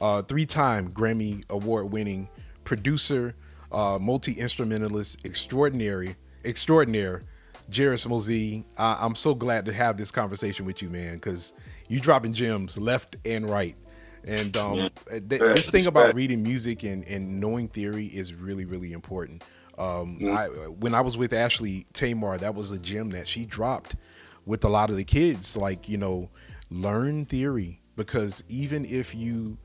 uh, three-time Grammy Award-winning producer, Uh, multi-instrumentalist extraordinary extraordinaire Jairus Mozee. uh, I'm so glad to have this conversation with you, man, because you dropping gems left and right, and um, th this thing about reading music and, and knowing theory is really, really important. um, I, when I was with Ashley Tamar, that was a gem that she dropped with a lot of the kids, like, you know, learn theory, because even if you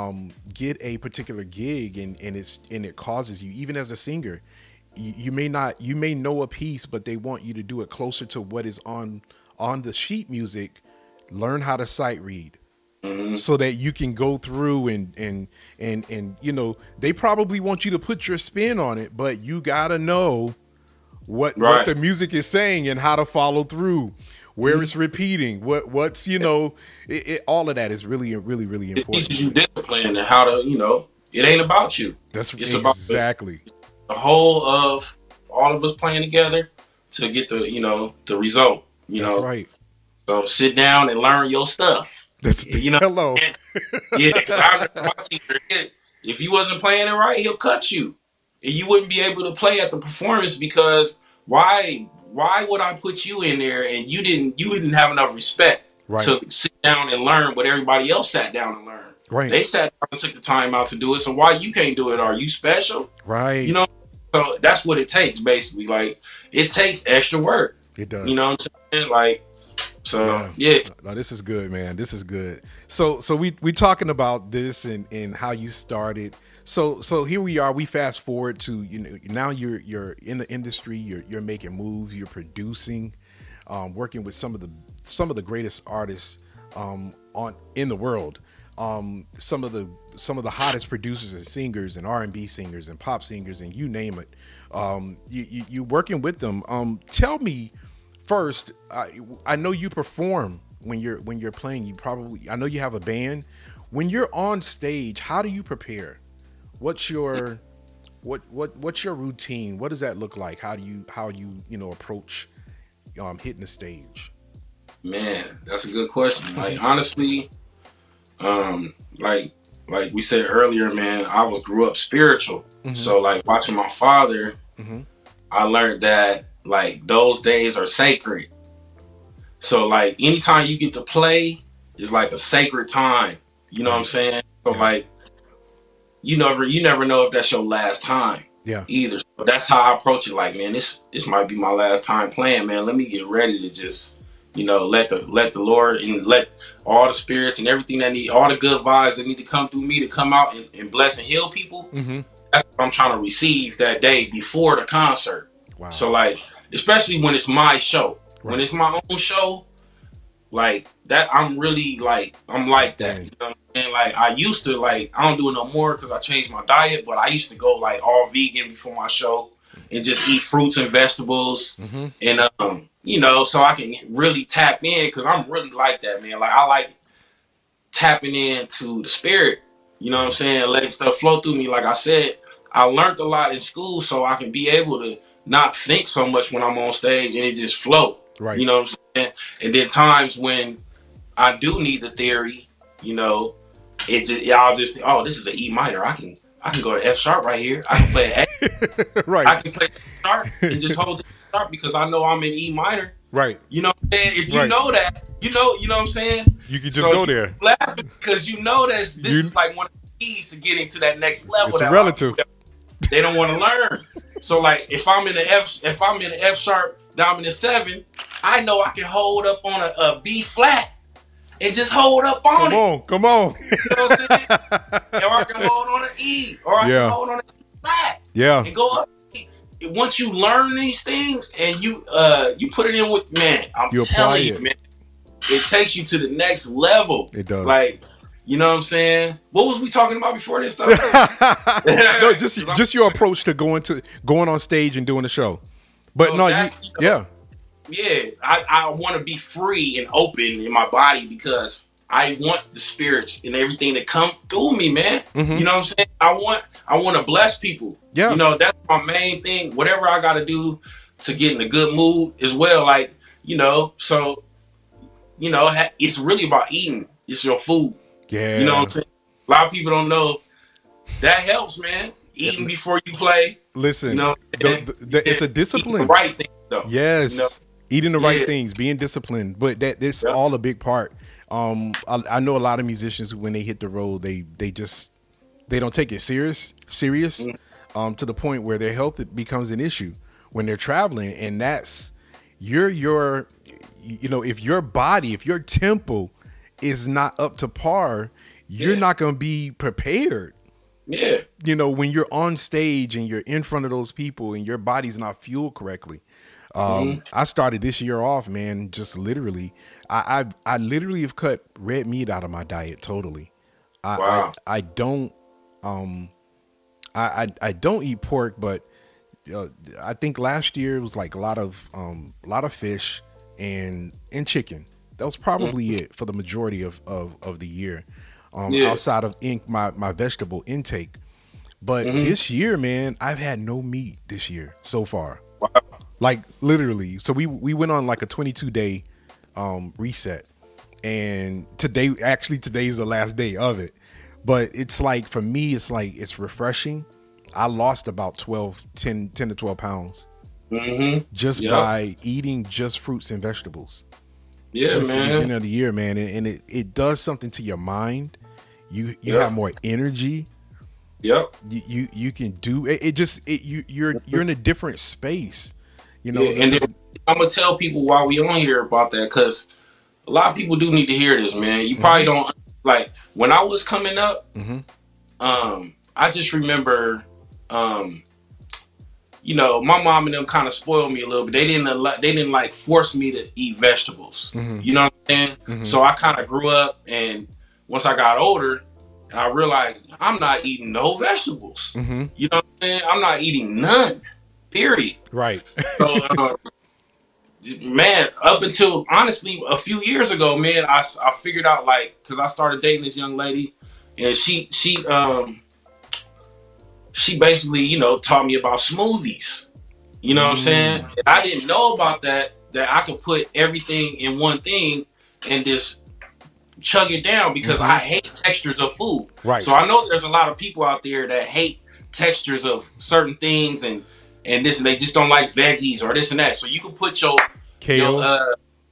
Um, get a particular gig and, and it's and it causes you, even as a singer, you, you may not you may know a piece, but they want you to do it closer to what is on on the sheet music. Learn how to sight read, mm-hmm. so that you can go through and and and and you know, they probably want you to put your spin on it, but you gotta know what right. what the music is saying and how to follow through. Where it's repeating, what what's, you know, it, it, all of that is really, really, really important. It teaches you discipline and how to, you know, it ain't about you. That's it's exactly about the, the whole of all of us playing together to get the, you know, the result. You That's know, right. So sit down and learn your stuff. That's, you know, hello. Yeah, because I remember my teacher, if he wasn't playing it right, he'll cut you. And you wouldn't be able to play at the performance because why why would I put you in there and you didn't you didn't have enough respect right. to sit down and learn what everybody else sat down and learned. Right. They sat down and took the time out to do it. So why you can't do it? Are you special? Right. You know, so that's what it takes basically. Like it takes extra work. It does. You know what I'm saying? Like so yeah. yeah. No, this is good, man. This is good. So so we we talking about this and and how you started. So so here we are. We fast forward to, you know, now you're you're in the industry, you're you're making moves, you're producing, um, working with some of the some of the greatest artists um on in the world. Um, some of the some of the hottest producers and singers and R and B singers and pop singers and you name it. Um, you, you, you're working with them. Um, tell me first, I, I know you perform when you're when you're playing. You probably I know you have a band. When you're on stage, how do you prepare? What's your what what what's your routine? What does that look like? How do you how you you know approach um, hitting the stage? Man, that's a good question. Like honestly. Um, like, like we said earlier, man, I was grew up spiritual. Mm-hmm. So like watching my father, mm-hmm. I learned that like those days are sacred. So like anytime you get to play is like a sacred time, you know what I'm saying? So yeah. like, you never, you never know if that's your last time yeah. either. So that's how I approach it. Like, man, this, this might be my last time playing, man. Let me get ready to just, you know, let the let the Lord and let all the spirits and everything that need, all the good vibes that need to come through me to come out and, and bless and heal people. Mm-hmm. That's what I'm trying to receive that day before the concert. Wow. So like, especially when it's my show, right. when it's my own show, like that, I'm really like, I'm like that. Dang. You know what I'm saying? Like I used to like, I don't do it no more because I changed my diet, but I used to go like all vegan before my show and just eat fruits and vegetables. Mm-hmm. And, um, you know, so I can really tap in because I'm really like that, man. Like I like tapping into the spirit. You know what I'm saying? Letting stuff flow through me. Like I said, I learned a lot in school, so I can be able to not think so much when I'm on stage and it just flow. Right. You know what I'm saying? And then times when I do need the theory, you know, it just I'll just think, oh, this is an E minor. I can I can go to F sharp right here. I can play an A. Right. I can play F sharp and just hold it. Because I know I'm in E minor, right? You know what I'm saying? If you right. know that, you know, you know what I'm saying. You could just so go there, laughing because you know that this you, is like one of the keys to getting to that next level. It's that relative. They don't want to learn. So like, if I'm in the F, if I'm in the F sharp dominant seven, I know I can hold up on a, a B flat and just hold up on come it. Come on, come on. You know what I'm saying? Or I can hold on an E, or I yeah. can hold on an E flat. Yeah, and go up. Once you learn these things and you uh you put it in with, man, I'm you telling you, man, it takes you to the next level. It does. Like, you know what I'm saying? What was we talking about before this stuff? No, just just your approach to going to going on stage and doing a show. But so no, you, you know, yeah. Yeah. I, I want to be free and open in my body because I want the spirits and everything to come through me, man. Mm-hmm. You know what I'm saying? I want I want to bless people. Yeah. You know, that's my main thing. Whatever I got to do to get in a good mood as well. Like, you know, so, you know, it's really about eating. It's your food. Yeah. You know what I'm saying? A lot of people don't know. That helps, man. Eating before you play. Listen, you know, the, the, the, it's a discipline. Eating the right thing, though. Yes. You know? Eating the right yeah. things, being disciplined. But that it's yeah. all a big part. Um, I, I know a lot of musicians when they hit the road, they they just they don't take it serious, serious, um, to the point where their health becomes an issue when they're traveling. And that's you're your, you know, if your body, if your temple is not up to par, you're yeah. not going to be prepared. Yeah, you know, when you're on stage and you're in front of those people and your body's not fueled correctly. Um, mm-hmm. I started this year off, man, just literally, I, I, I literally have cut red meat out of my diet. Totally. I, wow. I, I don't, um, I, I, I don't eat pork, but, uh, I think last year it was like a lot of, um, a lot of fish and, and chicken. That was probably mm-hmm. it for the majority of, of, of the year, um, yeah. outside of in, my, my vegetable intake. But mm-hmm. this year, man, I've had no meat this year so far. Wow. Like literally. So we, we went on like a twenty-two day, um, reset. and today, actually today is the last day of it. But it's like, for me, it's like, it's refreshing. I lost about twelve, ten, ten to twelve pounds mm-hmm. just yep. by eating just fruits and vegetables. Yeah, just man. At the beginning of the year, man. And, and it, it does something to your mind. You you yep. have more energy. Yep. You you, you can do it. It just it, you you're you're in a different space, you know. Yeah, and then, I'm gonna tell people why we on here about that, because a lot of people do need to hear this, man. You probably mm-hmm. don't like when I was coming up. Mm-hmm. Um, I just remember, um, you know, my mom and them kind of spoiled me a little bit. They didn't they didn't like force me to eat vegetables. Mm-hmm. You know what I'm saying? Mm-hmm. So I kind of grew up, and once I got older, and I realized I'm not eating no vegetables. Mm-hmm. You know what I'm saying? I'm not eating none. Period. Right. So, um, man, up until honestly a few years ago, man, I, I figured out, like, because I started dating this young lady, and she she um she basically, you know, taught me about smoothies. You know what mm. I'm saying? And I didn't know about that, that I could put everything in one thing and just chug it down, because mm-hmm. I hate textures of food. Right. So I know there's a lot of people out there that hate textures of certain things, and and this, and they just don't like veggies or this and that. So you can put your kale, your, uh,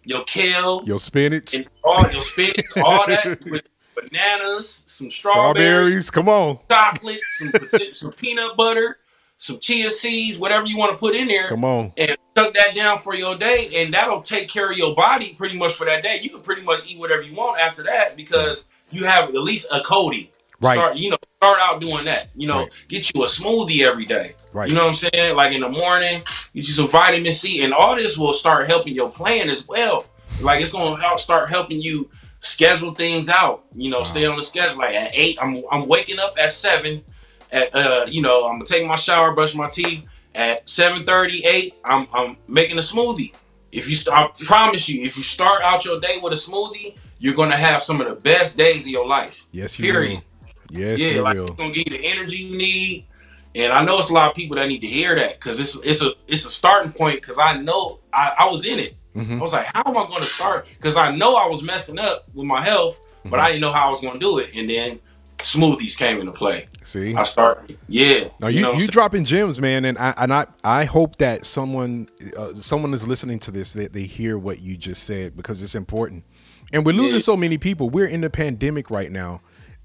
your kale, your spinach, and all your spinach, all that with bananas, some strawberries, strawberries come on, chocolate, some, some peanut butter, some chia seeds, whatever you want to put in there. Come on, and tuck that down for your day, and that'll take care of your body pretty much for that day. You can pretty much eat whatever you want after that, because you have at least a coating. Right. Start, you know, start out doing that. You know, right. Get you a smoothie every day. Right. You know what I'm saying? Like in the morning, get you some vitamin C, and all this will start helping your plan as well. Like it's gonna help start helping you schedule things out. You know, wow. Stay on the schedule. Like at eight, I'm I'm waking up at seven. At uh, you know, I'm gonna take my shower, brush my teeth at seven thirty, eight. I'm I'm making a smoothie. If you, I promise you, if you start out your day with a smoothie, you're gonna have some of the best days of your life. Yes, you period. Will. Yes, yeah, like it's gonna give you the energy you need, and I know it's a lot of people that need to hear that, because it's it's a it's a starting point. Because I know I, I was in it. Mm-hmm. I was like, how am I going to start? Because I know I was messing up with my health, but mm-hmm. I didn't know how I was going to do it. And then smoothies came into play. See, I started. Yeah, now you you, know you dropping gems, man, and I and I I hope that someone uh, someone is listening to this, that they hear what you just said, because it's important. And we're losing yeah. so many people. We're in the pandemic right now.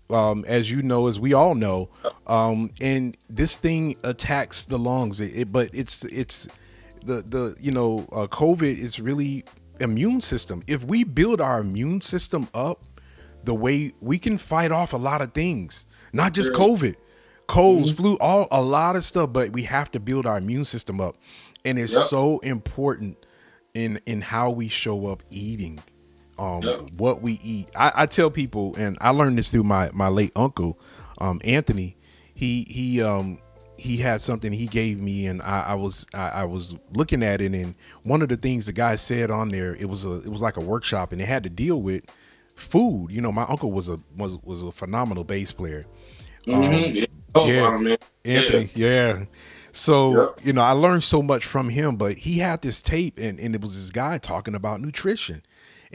Um, as you know, as we all know, um, and this thing attacks the lungs. It, it, but it's it's the the you know uh, COVID is really immune system. If we build our immune system up, the way we can fight off a lot of things, not just COVID, colds, mm-hmm. flu, all a lot of stuff. But we have to build our immune system up, and it's yep. so important in in how we show up eating. Um, yeah. What we eat. I, I tell people, and I learned this through my my late uncle, um, Anthony. He he um, he had something he gave me, and I, I was I, I was looking at it, and one of the things the guy said on there, it was a it was like a workshop, and it had to deal with food. You know, my uncle was a was was a phenomenal bass player. Mm-hmm. um, oh, yeah, wow, man. Anthony, yeah. yeah. So yeah. you know, I learned so much from him, but he had this tape, and and it was this guy talking about nutrition.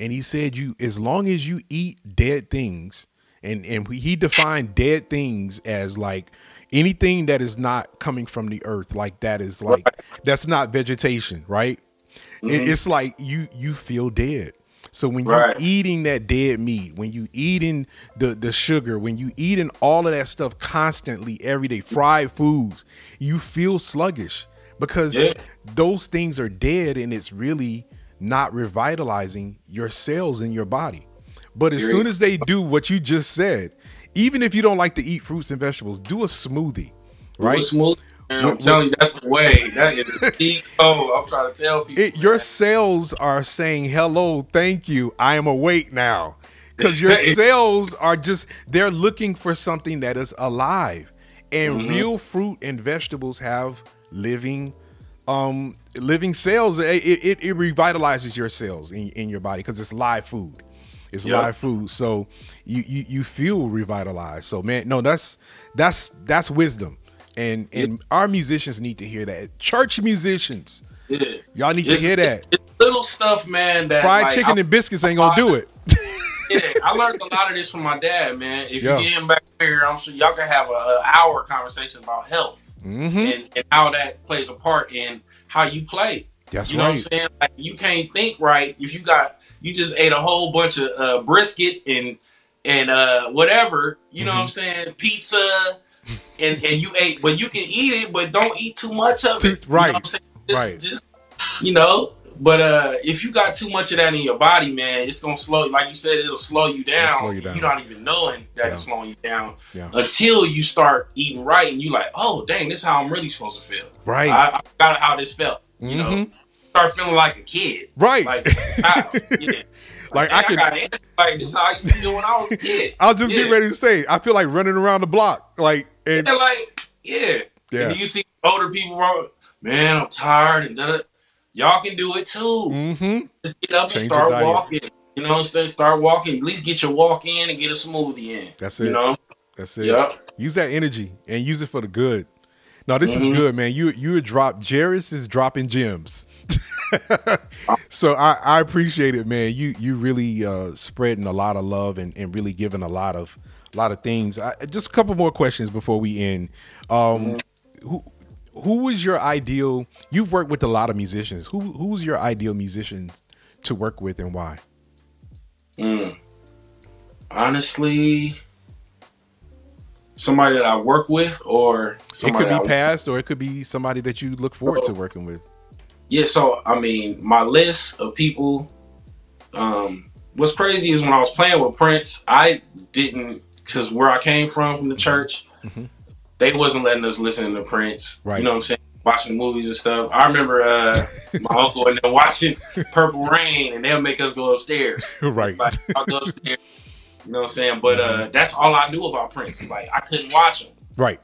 And he said, you, as long as you eat dead things, and, and he defined dead things as like anything that is not coming from the earth, like that is like, that's not vegetation, right? Mm-hmm. it, it's like you, you feel dead. So when you're right. eating that dead meat, when you eating the, the sugar, when you eating all of that stuff constantly every day, fried foods, you feel sluggish, because yeah. those things are dead, and it's really not revitalizing your cells in your body. But as soon as they do what you just said, even if you don't like to eat fruits and vegetables, do a smoothie, right? Do a smoothie. Man, I'm telling you, that's the way. That is the key. Oh, I'm trying to tell people. It, your cells are saying, hello, thank you, I am awake now. Because your cells are just, they're looking for something that is alive. And mm-hmm. real fruit and vegetables have living Um, living cells. It, it, it revitalizes your cells in, in your body, because it's live food. It's yep. live food, so you, you you feel revitalized. So man, no, that's that's that's wisdom, and and it, our musicians need to hear that. Church musicians, y'all need to hear that. It's little stuff, man. That fried like, chicken I'm, and biscuits ain't gonna do it. Yeah, I learned a lot of this from my dad, man. If yeah. you get him back here, I'm sure y'all can have an hour conversation about health mm-hmm. and, and how that plays a part in how you play. That's you right. know what I'm saying? Like, you can't think right if you got you just ate a whole bunch of uh, brisket and and uh, whatever. You mm-hmm. know what I'm saying? Pizza and and you ate, but you can eat it, but don't eat too much of it. Right. You know what I'm saying? Just, right. Just you know. But uh, if you got too much of that in your body, man, it's gonna slow. Like you said, it'll slow you down. Slow you down. You're not even knowing that yeah. it's slowing you down yeah. until you start eating right, and you like, oh dang, this is how I'm really supposed to feel. Right. I, I forgot how this felt. You mm-hmm. know, start feeling like a kid. Right. Like, wow, yeah. Like, like I can. I got like this is how I used to do when I was a kid. I'll just yeah. get ready to say, I feel like running around the block, like and yeah, like yeah. yeah. And you see older people, man, I'm tired and da-da. Y'all can do it too. Mm-hmm. Just get up Change and start walking. You know what I'm saying? Start walking. At least get your walk in and get a smoothie in. That's it. You know? That's it. Yep. Use that energy and use it for the good. No, this mm-hmm. is good, man. You you drop. Jairus is dropping gems. So I, I appreciate it, man. You you really uh, spreading a lot of love and, and really giving a lot of a lot of things. I, just a couple more questions before we end. Um, mm-hmm. Who? Who was your ideal? You've worked with a lot of musicians. Who who's your ideal musician to work with, and why? Mm. Honestly, somebody that I work with, or somebody it could be past, or it could be somebody that you look forward so, to working with. Yeah, so I mean, my list of people. Um, what's crazy is when I was playing with Prince, I didn't because where I came from from the church. Mm-hmm. They wasn't letting us listen to Prince, right. you know what I'm saying? Watching movies and stuff. I remember uh, my uncle and then watching Purple Rain, and they'll make us go upstairs. Right. Like, I'll go upstairs, you know what I'm saying? But uh, that's all I knew about Prince. Like, I couldn't watch him. Right.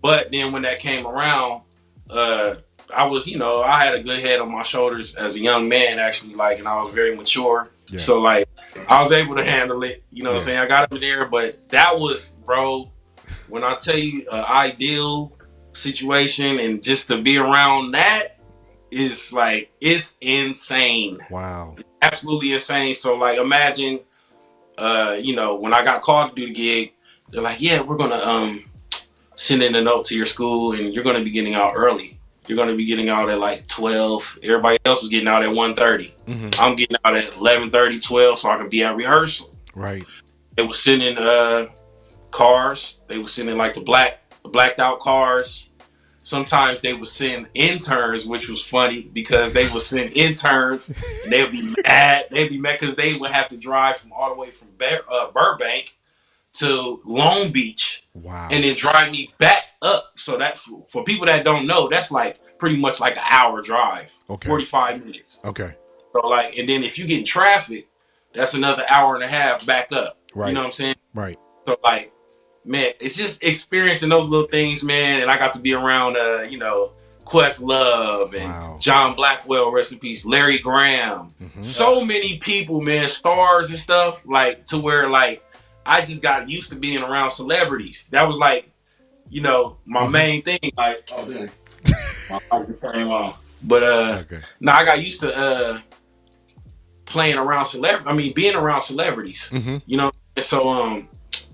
But then when that came around, uh, I was, you know, I had a good head on my shoulders as a young man, actually, like, and I was very mature. Yeah. So, like, I was able to handle it, you know yeah. what I'm saying? I got up in there, but that was, bro... When I tell you an uh, ideal situation and just to be around that is like, it's insane. Wow. It's absolutely insane. So like, imagine, uh, you know, when I got called to do the gig, they're like, yeah, we're going to um, send in a note to your school and you're going to be getting out early. You're going to be getting out at like twelve. Everybody else was getting out at one thirty. Mm-hmm. I'm getting out at eleven thirty, twelve, so I can be at rehearsal. Right. They were sending, uh, cars. They would send in like the black the blacked out cars. Sometimes they would send interns, which was funny because they would send interns and they would be mad. They'd be mad because they would have to drive from all the way from Bur uh, Burbank to Long Beach. Wow. And then drive me back up. So that for people that don't know, that's like pretty much like an hour drive. Okay. forty-five minutes. Okay. So like, and then if you get in traffic, that's another hour and a half back up. Right. You know what I'm saying? Right. So like, man, it's just experiencing those little things, man. And I got to be around, uh, you know, Questlove and wow. John Blackwell, rest in peace, Larry Graham. Mm-hmm. So many people, man, stars and stuff, like to where like I just got used to being around celebrities. That was like, you know, my mm-hmm. main thing. Like, oh, man. My microphone off. But uh, okay. no, I got used to uh, playing around celebrities. I mean, being around celebrities. Mm-hmm. You know, and so um.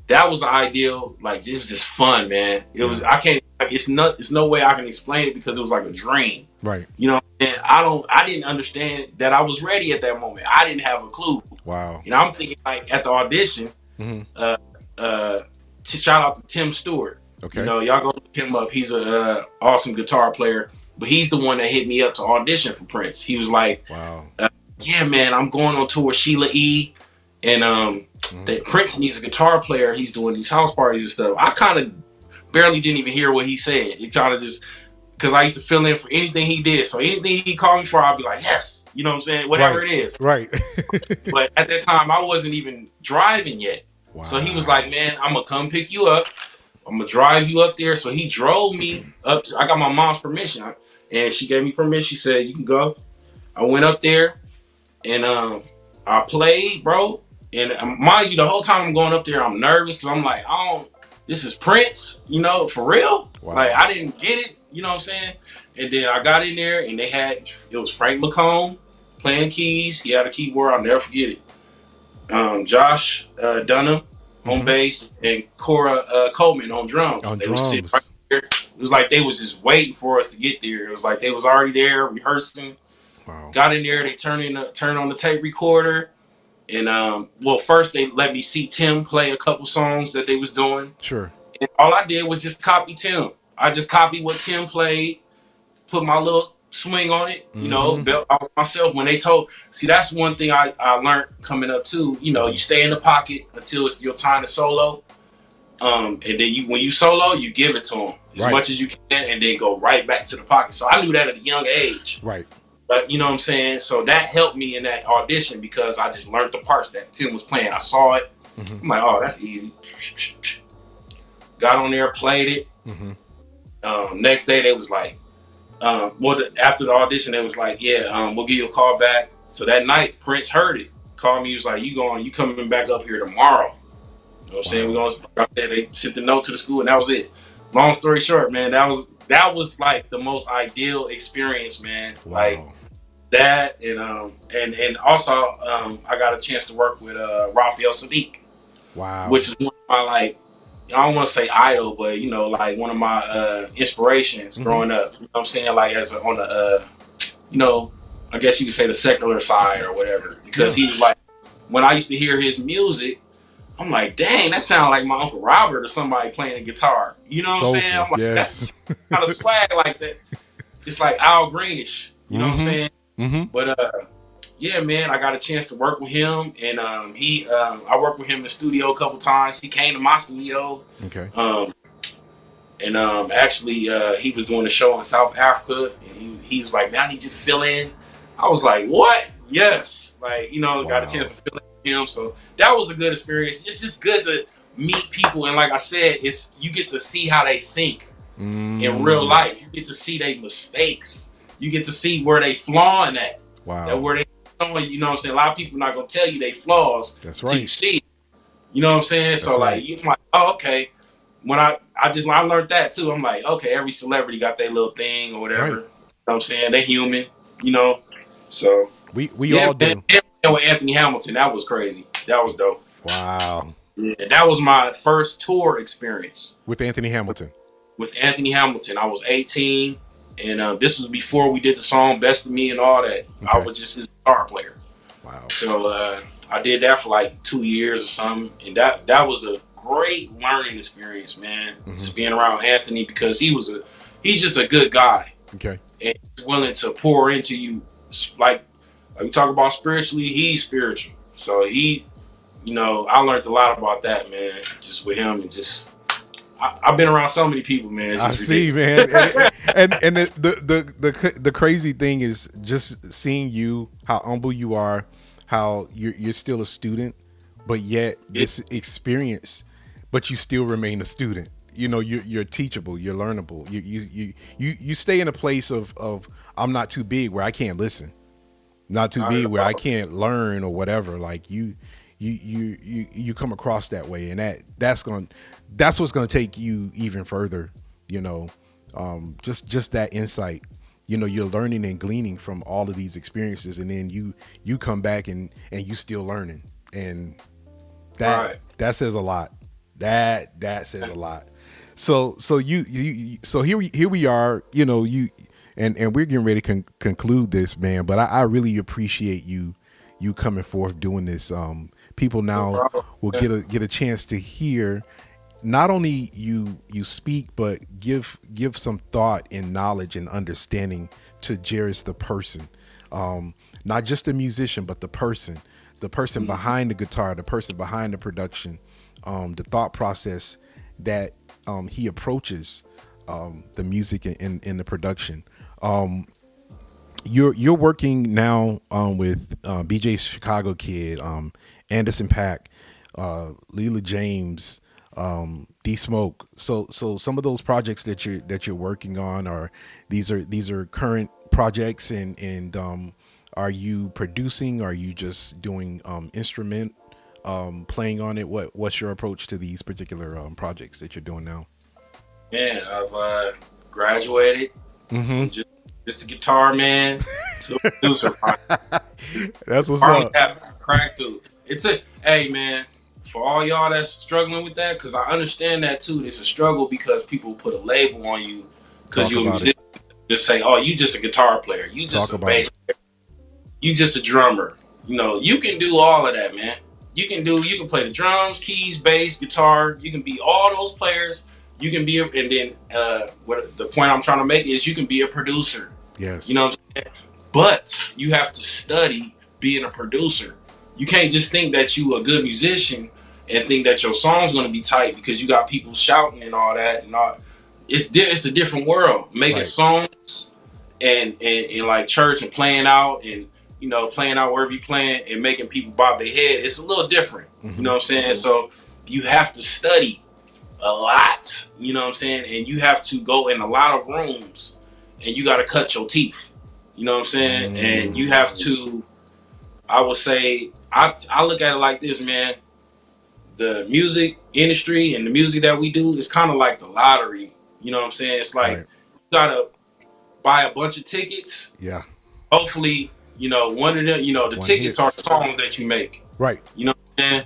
that was the ideal. Like, it was just fun, man. It was, I can't, like, it's not, it's no way I can explain it because it was like a dream. Right. You know, and I don't, I didn't understand that I was ready at that moment. I didn't have a clue. Wow. And I'm thinking like at the audition, mm-hmm. uh, uh, to shout out to Tim Stewart. Okay. You know, y'all go look him up. He's a uh, awesome guitar player, but he's the one that hit me up to audition for Prince. He was like, wow. Uh, yeah, man, I'm going on tour with Sheila E. And, um, Mm-hmm. that Prince needs a guitar player. He's doing these house parties and stuff. I kind of barely didn't even hear what he said. It kind of just because I used to fill in for anything he did. So anything he called me for, I'd be like, yes, you know what I'm saying? Whatever right. it is. Right. But at that time, I wasn't even driving yet. Wow. So he was like, man, I'm going to come pick you up. I'm going to drive you up there. So he drove me up. To, I got my mom's permission and she gave me permission. She said, you can go. I went up there and um, I played, bro. And mind you, the whole time I'm going up there, I'm nervous because I'm like, I don't, this is Prince, you know, for real? Wow. Like, I didn't get it, you know what I'm saying? And then I got in there and they had, it was Frank McComb playing keys. He had a keyboard, I'll never forget it. um, Josh uh, Dunham mm-hmm. on bass and Cora uh, Coleman on drums. On they drums. Was sitting right there. It was like they was just waiting for us to get there. It was like they was already there rehearsing. Wow. Got in there. They turned in, the, turned on the tape recorder. And um, well, first they let me see Tim play a couple songs that they was doing. Sure. And all I did was just copy Tim. I just copied what Tim played, put my little swing on it, you mm-hmm. know, built off myself. When they told, see, that's one thing I, I learned coming up too. You know, you stay in the pocket until it's your time to solo. Um, and then you, when you solo, you give it to them as right. much as you can and then go right back to the pocket. So I knew that at a young age. Right. But you know what I'm saying? So that helped me in that audition because I just learned the parts that Tim was playing. I saw it. Mm-hmm. I'm like, oh, that's easy. Got on there, played it. Mm-hmm. Um, next day they was like, um, well, the, after the audition, they was like, yeah, um, we'll give you a call back. So that night Prince heard it, called me. He was like, you going, you coming back up here tomorrow. You know what I'm wow. saying? We're going to, I said, they sent the note to the school and that was it. Long story short, man, that was, that was like the most ideal experience, man. Wow. Like that. And, um, and, and also, um, I got a chance to work with, uh, Raphael Sadiq, wow. which is one of my, like, I don't want to say idol, but, you know, like one of my uh, inspirations growing mm-hmm. up, you know what I'm saying? Like as a, on the, uh, you know, I guess you could say the secular side or whatever, because yeah. he was like, when I used to hear his music, I'm like, dang, that sounds like my Uncle Robert or somebody playing a guitar. You know what Soulful, I'm saying? I'm like, yes. That's kind of swag like that. It's like Al Greenish, you know mm-hmm. what I'm saying? Mm-hmm. But uh, yeah, man, I got a chance to work with him, and um, he, um, I worked with him in the studio a couple times. He came to my studio, okay. Um, and um, actually, uh, he was doing a show in South Africa, and he, he was like, "Man, I need you to fill in." I was like, "What? Yes!" Like, you know, wow. got a chance to fill in with him, so that was a good experience. It's just good to meet people, and like I said, it's you get to see how they think mm. in real life. You get to see their mistakes. You get to see where they flawing at. Wow. That where they you know what I'm saying? A lot of people not going to tell you they flaws that's right. till you see it. You know what I'm saying? That's so like, right. you're like, oh, okay. When I, I just, I learned that too. I'm like, okay, every celebrity got their little thing or whatever. Right. You know what I'm saying? They're human, you know? So. We, we yeah, all do. And, and, and with Anthony Hamilton, that was crazy. That was dope. Wow. Yeah, that was my first tour experience. With Anthony Hamilton. With Anthony Hamilton. I was eighteen. And uh, this was before we did the song Best of Me and all that. Okay. I was just his guitar player. Wow. So uh, I did that for like two years or something. And that that was a great learning experience, man. Mm-hmm. Just being around Anthony because he was a, he's just a good guy. Okay. And he's willing to pour into you. Like, like we talk about spiritually, he's spiritual. So he, you know, I learned a lot about that, man. Just with him and just. I've been around so many people, man. I see, man. And and, and the, the the the crazy thing is just seeing you, how humble you are, how you're you're still a student, but yet this experience, but you still remain a student. You know, you're you're teachable, you're learnable. You you you you you stay in a place of of I'm not too big where I can't listen, not too big where I can't learn or whatever. Like you. You, you you you come across that way, and that that's going that's what's going to take you even further, you know. Um just just that insight, you know, you're learning and gleaning from all of these experiences, and then you you come back and and you still learning, and that all right. that says a lot. That that says a lot. So so you you so here we here we are, you know, you and and we're getting ready to con conclude this, man, but I, I really appreciate you you coming forth doing this. um People now will get a get a chance to hear not only you you speak, but give give some thought and knowledge and understanding to Jairus the person, um, not just the musician, but the person, the person mm-hmm. behind the guitar, the person behind the production, um, the thought process that um, he approaches um, the music and in the production. Um, You're you're working now um, with uh, B J Chicago Kid, um, Anderson Paak, uh, Leela James, um, D Smoke. So so some of those projects that you're that you're working on are these are these are current projects, and and um, are you producing? Are you just doing um, instrument um, playing on it? What what's your approach to these particular um, projects that you're doing now? Man, I've uh, graduated. Mm-hmm. Just Just a guitar man to a producer. That's what's up. Crack through. It's a, hey man, for all y'all that's struggling with that, because I understand that too. It's a struggle because people put a label on you because you're a musician. Just say, oh, you just a guitar player. You just a bass player. You just a drummer. You know, you can do all of that, man. You can do, you can play the drums, keys, bass, guitar. You can be all those players. You can be, a, and then uh, what the point I'm trying to make is you can be a producer. Yes. You know what I'm saying? But you have to study being a producer. You can't just think that you a good musician and think that your song's going to be tight because you got people shouting and all that. And all. It's it's a different world. Making right. songs and, and, and like church and playing out and, you know, playing out wherever you playing and making people bob their head. It's a little different. Mm-hmm. You know what I'm saying? Mm-hmm. So you have to study a lot. You know what I'm saying? And you have to go in a lot of rooms and you got to cut your teeth. You know what I'm saying? Mm-hmm. And you have to, I would say, I, I look at it like this, man. The music industry and the music that we do is kind of like the lottery. You know what I'm saying? It's like right. you gotta buy a bunch of tickets. Yeah. Hopefully, you know, one of them, you know, the one tickets hits. Are the songs that you make. Right. You know what I'm saying?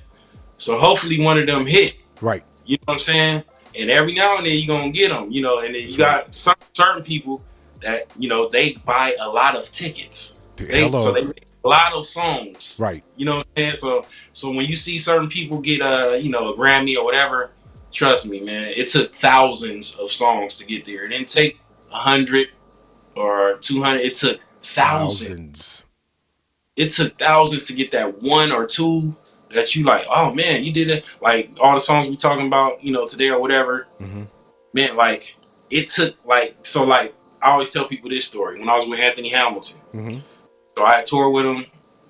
So hopefully one of them hit. Right. You know what I'm saying? And every now and then you're gonna get them, you know, and then you That's got right. some certain people that, you know, they buy a lot of tickets. Dude, they, hello. So they a lot of songs, right? You know what I'm saying? So, so when you see certain people get a, uh, you know, a Grammy or whatever, trust me, man, it took thousands of songs to get there. It didn't take a hundred or two hundred. It took thousands. thousands. It took thousands to get that one or two that you like. Oh man, you did it! Like all the songs we talking about, you know, today or whatever. Mm-hmm. Man, like it took like so. Like I always tell people this story when I was with Anthony Hamilton. Mm-hmm. So I had toured with him.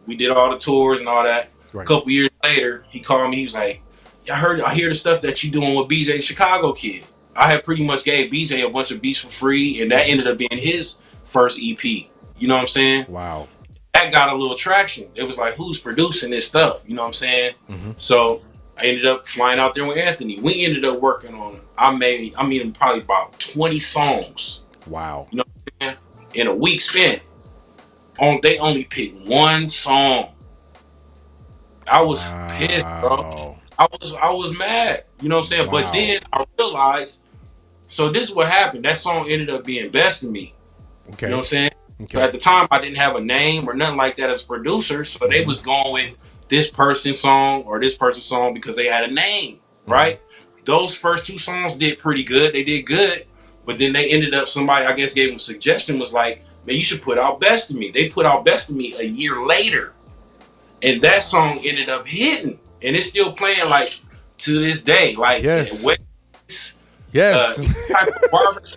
We did all the tours and all that. Right. A couple years later, he called me. He was like, "I heard, I hear the stuff that you doing with B J the Chicago Kid." I had pretty much gave B J a bunch of beats for free, and that ended up being his first E P. You know what I'm saying? Wow. That got a little traction. It was like, who's producing this stuff? You know what I'm saying? Mm-hmm. So I ended up flying out there with Anthony. We ended up working on, I made, I mean, probably about twenty songs. Wow. You know what I'm saying? In a week spent. On, they only picked one song. I was wow. pissed, bro. I was I was mad. You know what I'm saying? Wow. But then I realized, so this is what happened. That song ended up being Best in Me. Okay. You know what I'm saying? Okay. So at the time, I didn't have a name or nothing like that as a producer, so mm-hmm. they was going with this person's song or this person's song because they had a name, mm-hmm. right? Those first two songs did pretty good. They did good, but then they ended up, somebody, I guess, gave them a suggestion, was like, man, you should put out Best of Me. They put out Best of Me a year later. And that song ended up hitting. And it's still playing like to this day. Like yes. weddings, yes. Uh, any type of barbecue,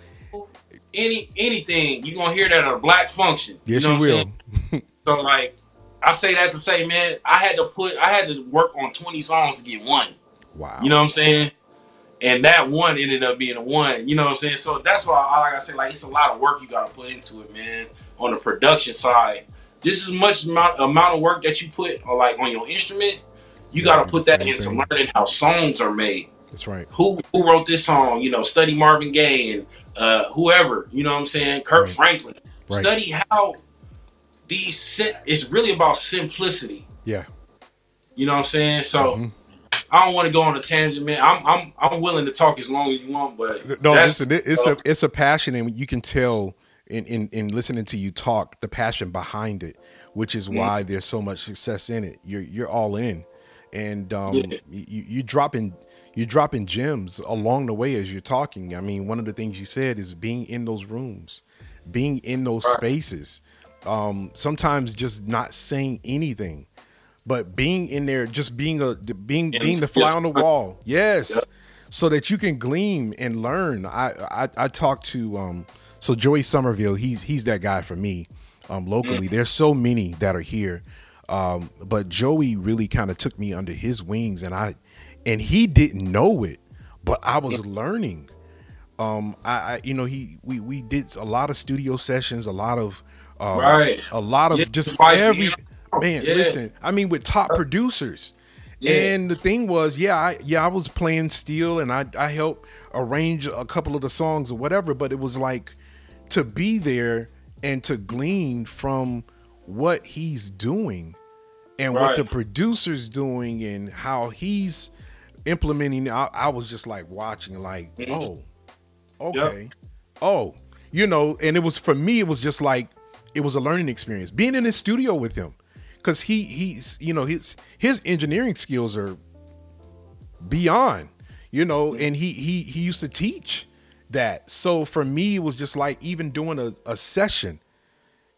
any anything, you're gonna hear that at a black function. Yes, you, know you what will. So like I say that to say, man, I had to put I had to work on twenty songs to get one. Wow. You know what I'm saying? And that one ended up being a one, you know what I'm saying? So that's why, like I said, like it's a lot of work you got to put into it, man. On the production side, this is much amount, amount of work that you put or like on your instrument. You yeah, got to put that into thing. Learning how songs are made. That's right. Who who wrote this song? You know, study Marvin Gaye and uh, whoever, you know what I'm saying? Kirk right. Franklin. Right. Study how these, it's really about simplicity. Yeah. You know what I'm saying? So. Mm-hmm. I don't want to go on a tangent, man. I'm I'm I'm willing to talk as long as you want, but no, listen, it's a it's a passion, and you can tell in in in listening to you talk the passion behind it, which is why mm-hmm. there's so much success in it. You're you're all in, and um, yeah. you you dropping you dropping gems along the way as you're talking. I mean, one of the things you said is being in those rooms, being in those right. spaces. Um, sometimes just not saying anything. But being in there, just being a being being the fly on the wall, yes, yep. so that you can glean and learn. I I, I talked to um so Joey Somerville. He's he's that guy for me. Um, locally, mm. there's so many that are here, um, but Joey really kind of took me under his wings, and I and he didn't know it, but I was yep. learning. Um, I, I you know he we we did a lot of studio sessions, a lot of uh, right, a lot of yeah, just every. Man, yeah. listen, I mean, with top producers. Yeah. And the thing was, yeah, I, yeah, I was playing steel and I, I helped arrange a couple of the songs or whatever. But it was like to be there and to glean from what he's doing and right. what the producer's doing and how he's implementing. I, I was just like watching, like, mm-hmm. oh, okay, yep. oh, you know. And it was, for me, it was just like, it was a learning experience being in his studio with him, because he he's you know his his engineering skills are beyond, you know, mm-hmm. and he he he used to teach that. So for me, it was just like, even doing a, a session,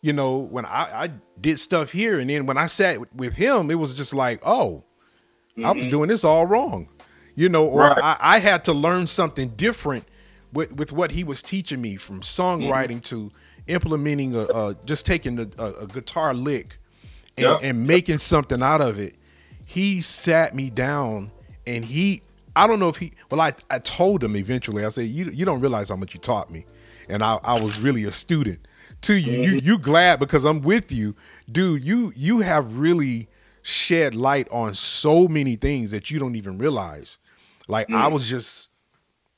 you know, when I, I did stuff here, and then when I sat with him, it was just like, oh, mm-hmm. I was doing this all wrong, you know, or right. I, I had to learn something different with, with what he was teaching me, from songwriting mm-hmm. to implementing, a, a just taking a, a guitar lick and, yep. and making something out of it. He sat me down, and he, I don't know if he, well, I, I told him eventually, I said, you, you don't realize how much you taught me. And I, I was really a student to you. Mm-hmm. You, you glad, because I'm with you, dude, you, you have really shed light on so many things that you don't even realize. Like mm-hmm. I was just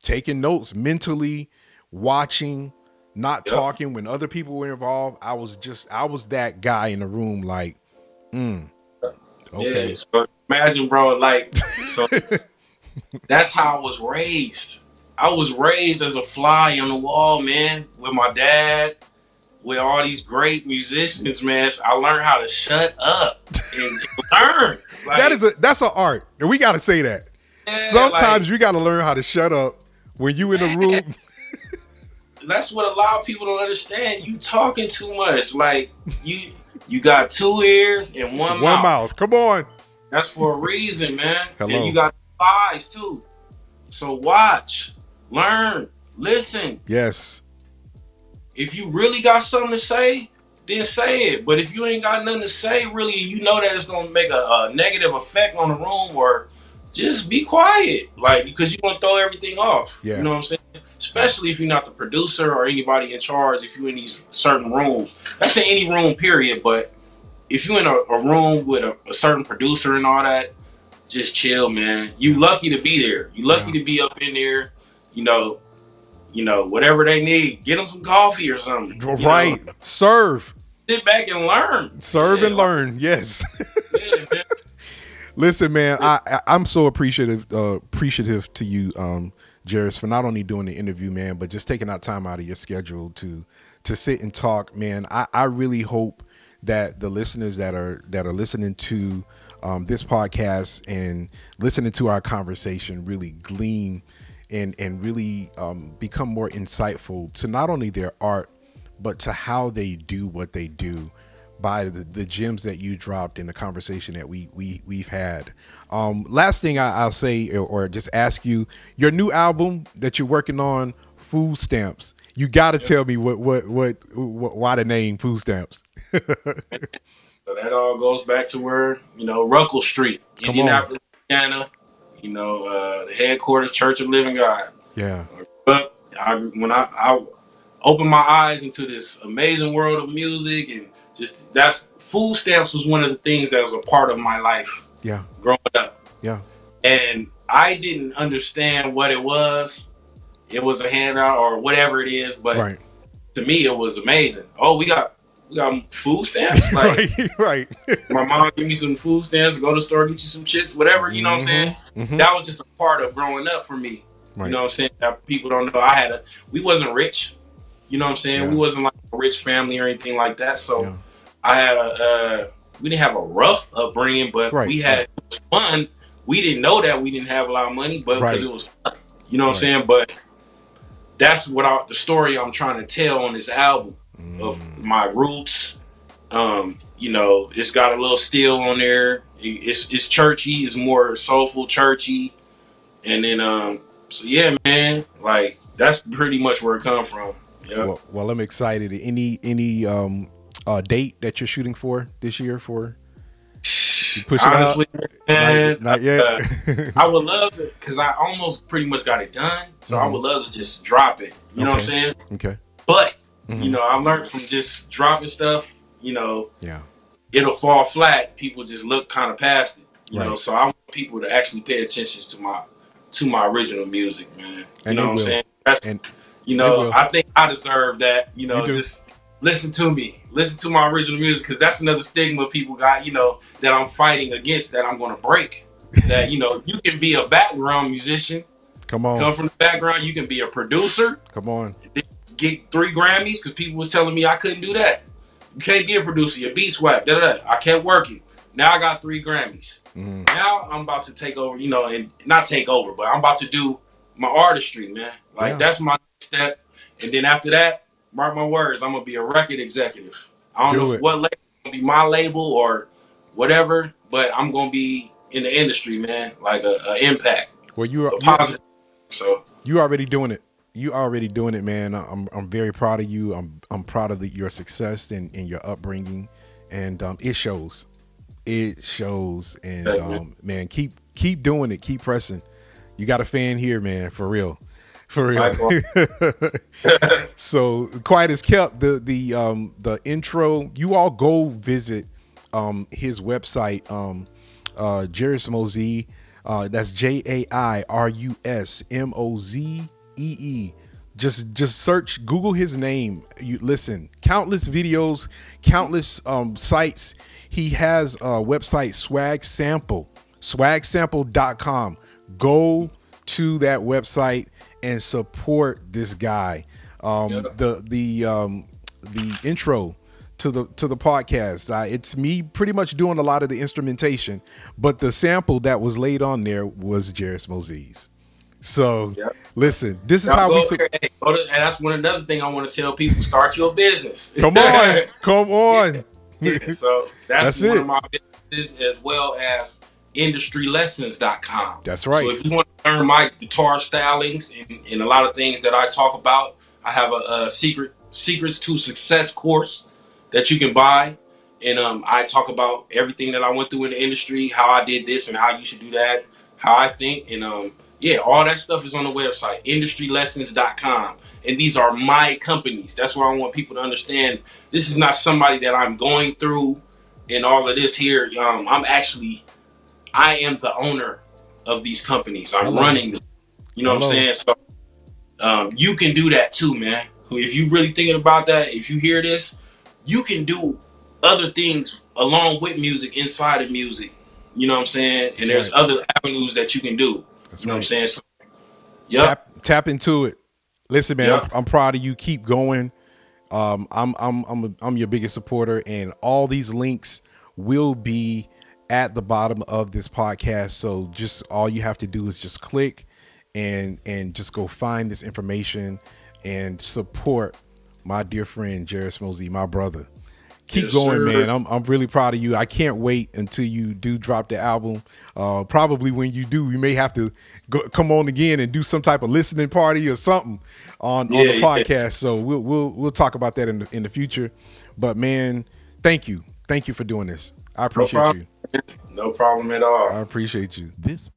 taking notes mentally, watching, not yep. talking when other people were involved. I was just, I was that guy in the room, like, mm, okay. Yeah, so imagine, bro, like, so that's how I was raised. I was raised as a fly on the wall, man, with my dad, with all these great musicians, man. So I learned how to shut up and learn. Like, that is a, that's an art, and we got to say that. Yeah, sometimes like, you got to learn how to shut up when you in a room. That's what a lot of people don't understand. You talking too much. Like you, you got two ears and one, one mouth. One mouth. Come on. That's for a reason, man. Hello. And you got eyes too. So watch, learn, listen. Yes. If you really got something to say, then say it. But if you ain't got nothing to say, really, you know that it's gonna make a, a negative effect on the room, or just be quiet, like, because you want to throw everything off. Yeah. You know what I'm saying? Especially if you're not the producer or anybody in charge, if you're in these certain rooms. That's in any room, period. But if you're in a, a room with a, a certain producer and all that, just chill, man. You lucky to be there. You lucky yeah. to be up in there, you know, you know, whatever they need. Get them some coffee or something. Right. Know? Serve. Sit back and learn. Serve yeah. and learn. Yes. Yeah, man. Listen, man, yeah. I, I, I'm so appreciative, uh, appreciative to you, um, Jairus, for not only doing the interview, man, but just taking out time out of your schedule to to sit and talk, man. I, I really hope that the listeners that are that are listening to um, this podcast and listening to our conversation really glean and and really um, become more insightful to not only their art, but to how they do what they do, by the, the gems that you dropped in the conversation that we, we, we've had. Um, last thing I, I'll say, or, or just ask you, your new album that you're working on, Food Stamps, you got to yep. tell me what, what, what, what, why the name Food Stamps? So that all goes back to where, you know, Ruckle Street, Indianapolis, Indiana, you know, uh, the headquarters, Church of the Living God. Yeah. But I, when I, I opened my eyes into this amazing world of music, and just that's food stamps was one of the things that was a part of my life. Yeah. Growing up. Yeah. And I didn't understand what it was. It was a handout or whatever it is, but right. to me it was amazing. Oh, we got we got food stamps. Like right. right. My mom gave me some food stamps, go to the store, get you some chips, whatever, you know mm-hmm. what I'm saying? Mm-hmm. That was just a part of growing up for me. Right. You know what I'm saying? That people don't know. I had a we wasn't rich. You know what I'm saying? Yeah. We wasn't like a rich family or anything like that. So yeah. I had a, uh, we didn't have a rough upbringing, but right, we had right. it was fun. We didn't know that we didn't have a lot of money, but because right. it was fun. You know what right. I'm saying? But that's what I, the story I'm trying to tell on this album mm. of my roots. Um, you know, it's got a little steel on there. It's, it's churchy. It's more soulful, churchy. And then, um, so yeah, man, like that's pretty much where it come from. Yep. Well, well, I'm excited. Any any um, uh, date that you're shooting for this year? For you push it honestly, out? Man, not, not yet. Uh, I would love to, because I almost pretty much got it done. So mm-hmm. I would love to just drop it. You okay. know what I'm saying? Okay. But mm-hmm. you know, I learned from just dropping stuff. You know, yeah, it'll fall flat. People just look kind of past it. You right. know, so I want people to actually pay attention to my to my original music, man. You and know what I'm will. saying? That's, and, You know, I think I deserve that. You know, you just listen to me, listen to my original music, because that's another stigma people got, you know, that I'm fighting against, that I'm going to break. That, you know, you can be a background musician. Come on. Come from the background. You can be a producer. Come on. Get three Grammys, because people was telling me I couldn't do that. You can't be a producer. Your beats whack. Da, da, da. I kept working. Now I got three Grammys. Mm. Now I'm about to take over, you know, and not take over, but I'm about to do my artistry, man. Like, yeah. That's my step. And then after that, mark my words, I'm going to be a record executive. I don't do know if what label is going to be my label or whatever, but I'm going to be in the industry, man, like a, a impact. Well, you are positive. So you already doing it. You already doing it, man. I'm I'm very proud of you. I'm I'm proud of the, your success and, and your upbringing, and um, it shows. It shows, and um, man, keep keep doing it. Keep pressing. You got a fan here, man, for real, for real. So Quiet Is Kept, the the um the intro. You all go visit um his website, um uh Jairus Mozee. Uh, that's J A I R U S M O Z E E. Just just search, Google his name. You listen, countless videos, countless um, sites. He has a website, Swag Sample, swag sample dot com. Go to that website and support this guy. Um, yeah. The the um, the intro to the to the podcast, uh, it's me pretty much doing a lot of the instrumentation, but the sample that was laid on there was Jairus Mozee's. So yep. Listen, this is now how go we so there, hey, go to, and that's one another thing I want to tell people: start your business. Come on, come on. Yeah. Yeah. So that's, that's one it. of my businesses, as well as industry lessons dot com. That's right. So if you want to learn my guitar stylings and, and a lot of things that I talk about, I have a, a secret secrets to success course that you can buy, and um, I talk about everything that I went through in the industry, how I did this and how you should do that, how I think, and um, yeah, all that stuff is on the website, industry lessons dot com, and these are my companies. That's why I want people to understand this is not somebody that I'm going through and all of this here. Um, I'm actually, I am the owner of these companies. I'm running them, you know what I'm saying? So um, you can do that too, man. If you're really thinking about that, if you hear this, you can do other things along with music, inside of music. You know what I'm saying? And there's right. other avenues that you can do. That's you know right. what I'm saying? So, yep. Tap, tap into it. Listen, man, yep. I'm, I'm proud of you. Keep going. Um, I'm, I'm, I'm, a, I'm your biggest supporter, and all these links will be at the bottom of this podcast. So just all you have to do is just click and, and just go find this information and support my dear friend, Jairus Mozee, my brother. Keep yes, going, sir. man. I'm, I'm really proud of you. I can't wait until you do drop the album. Uh, probably when you do, we may have to go, come on again and do some type of listening party or something on, yeah, on the podcast. Yeah. So we'll, we'll, we'll talk about that in the, in the future. But man, thank you. Thank you for doing this. I appreciate no you. No problem at all. I appreciate you. This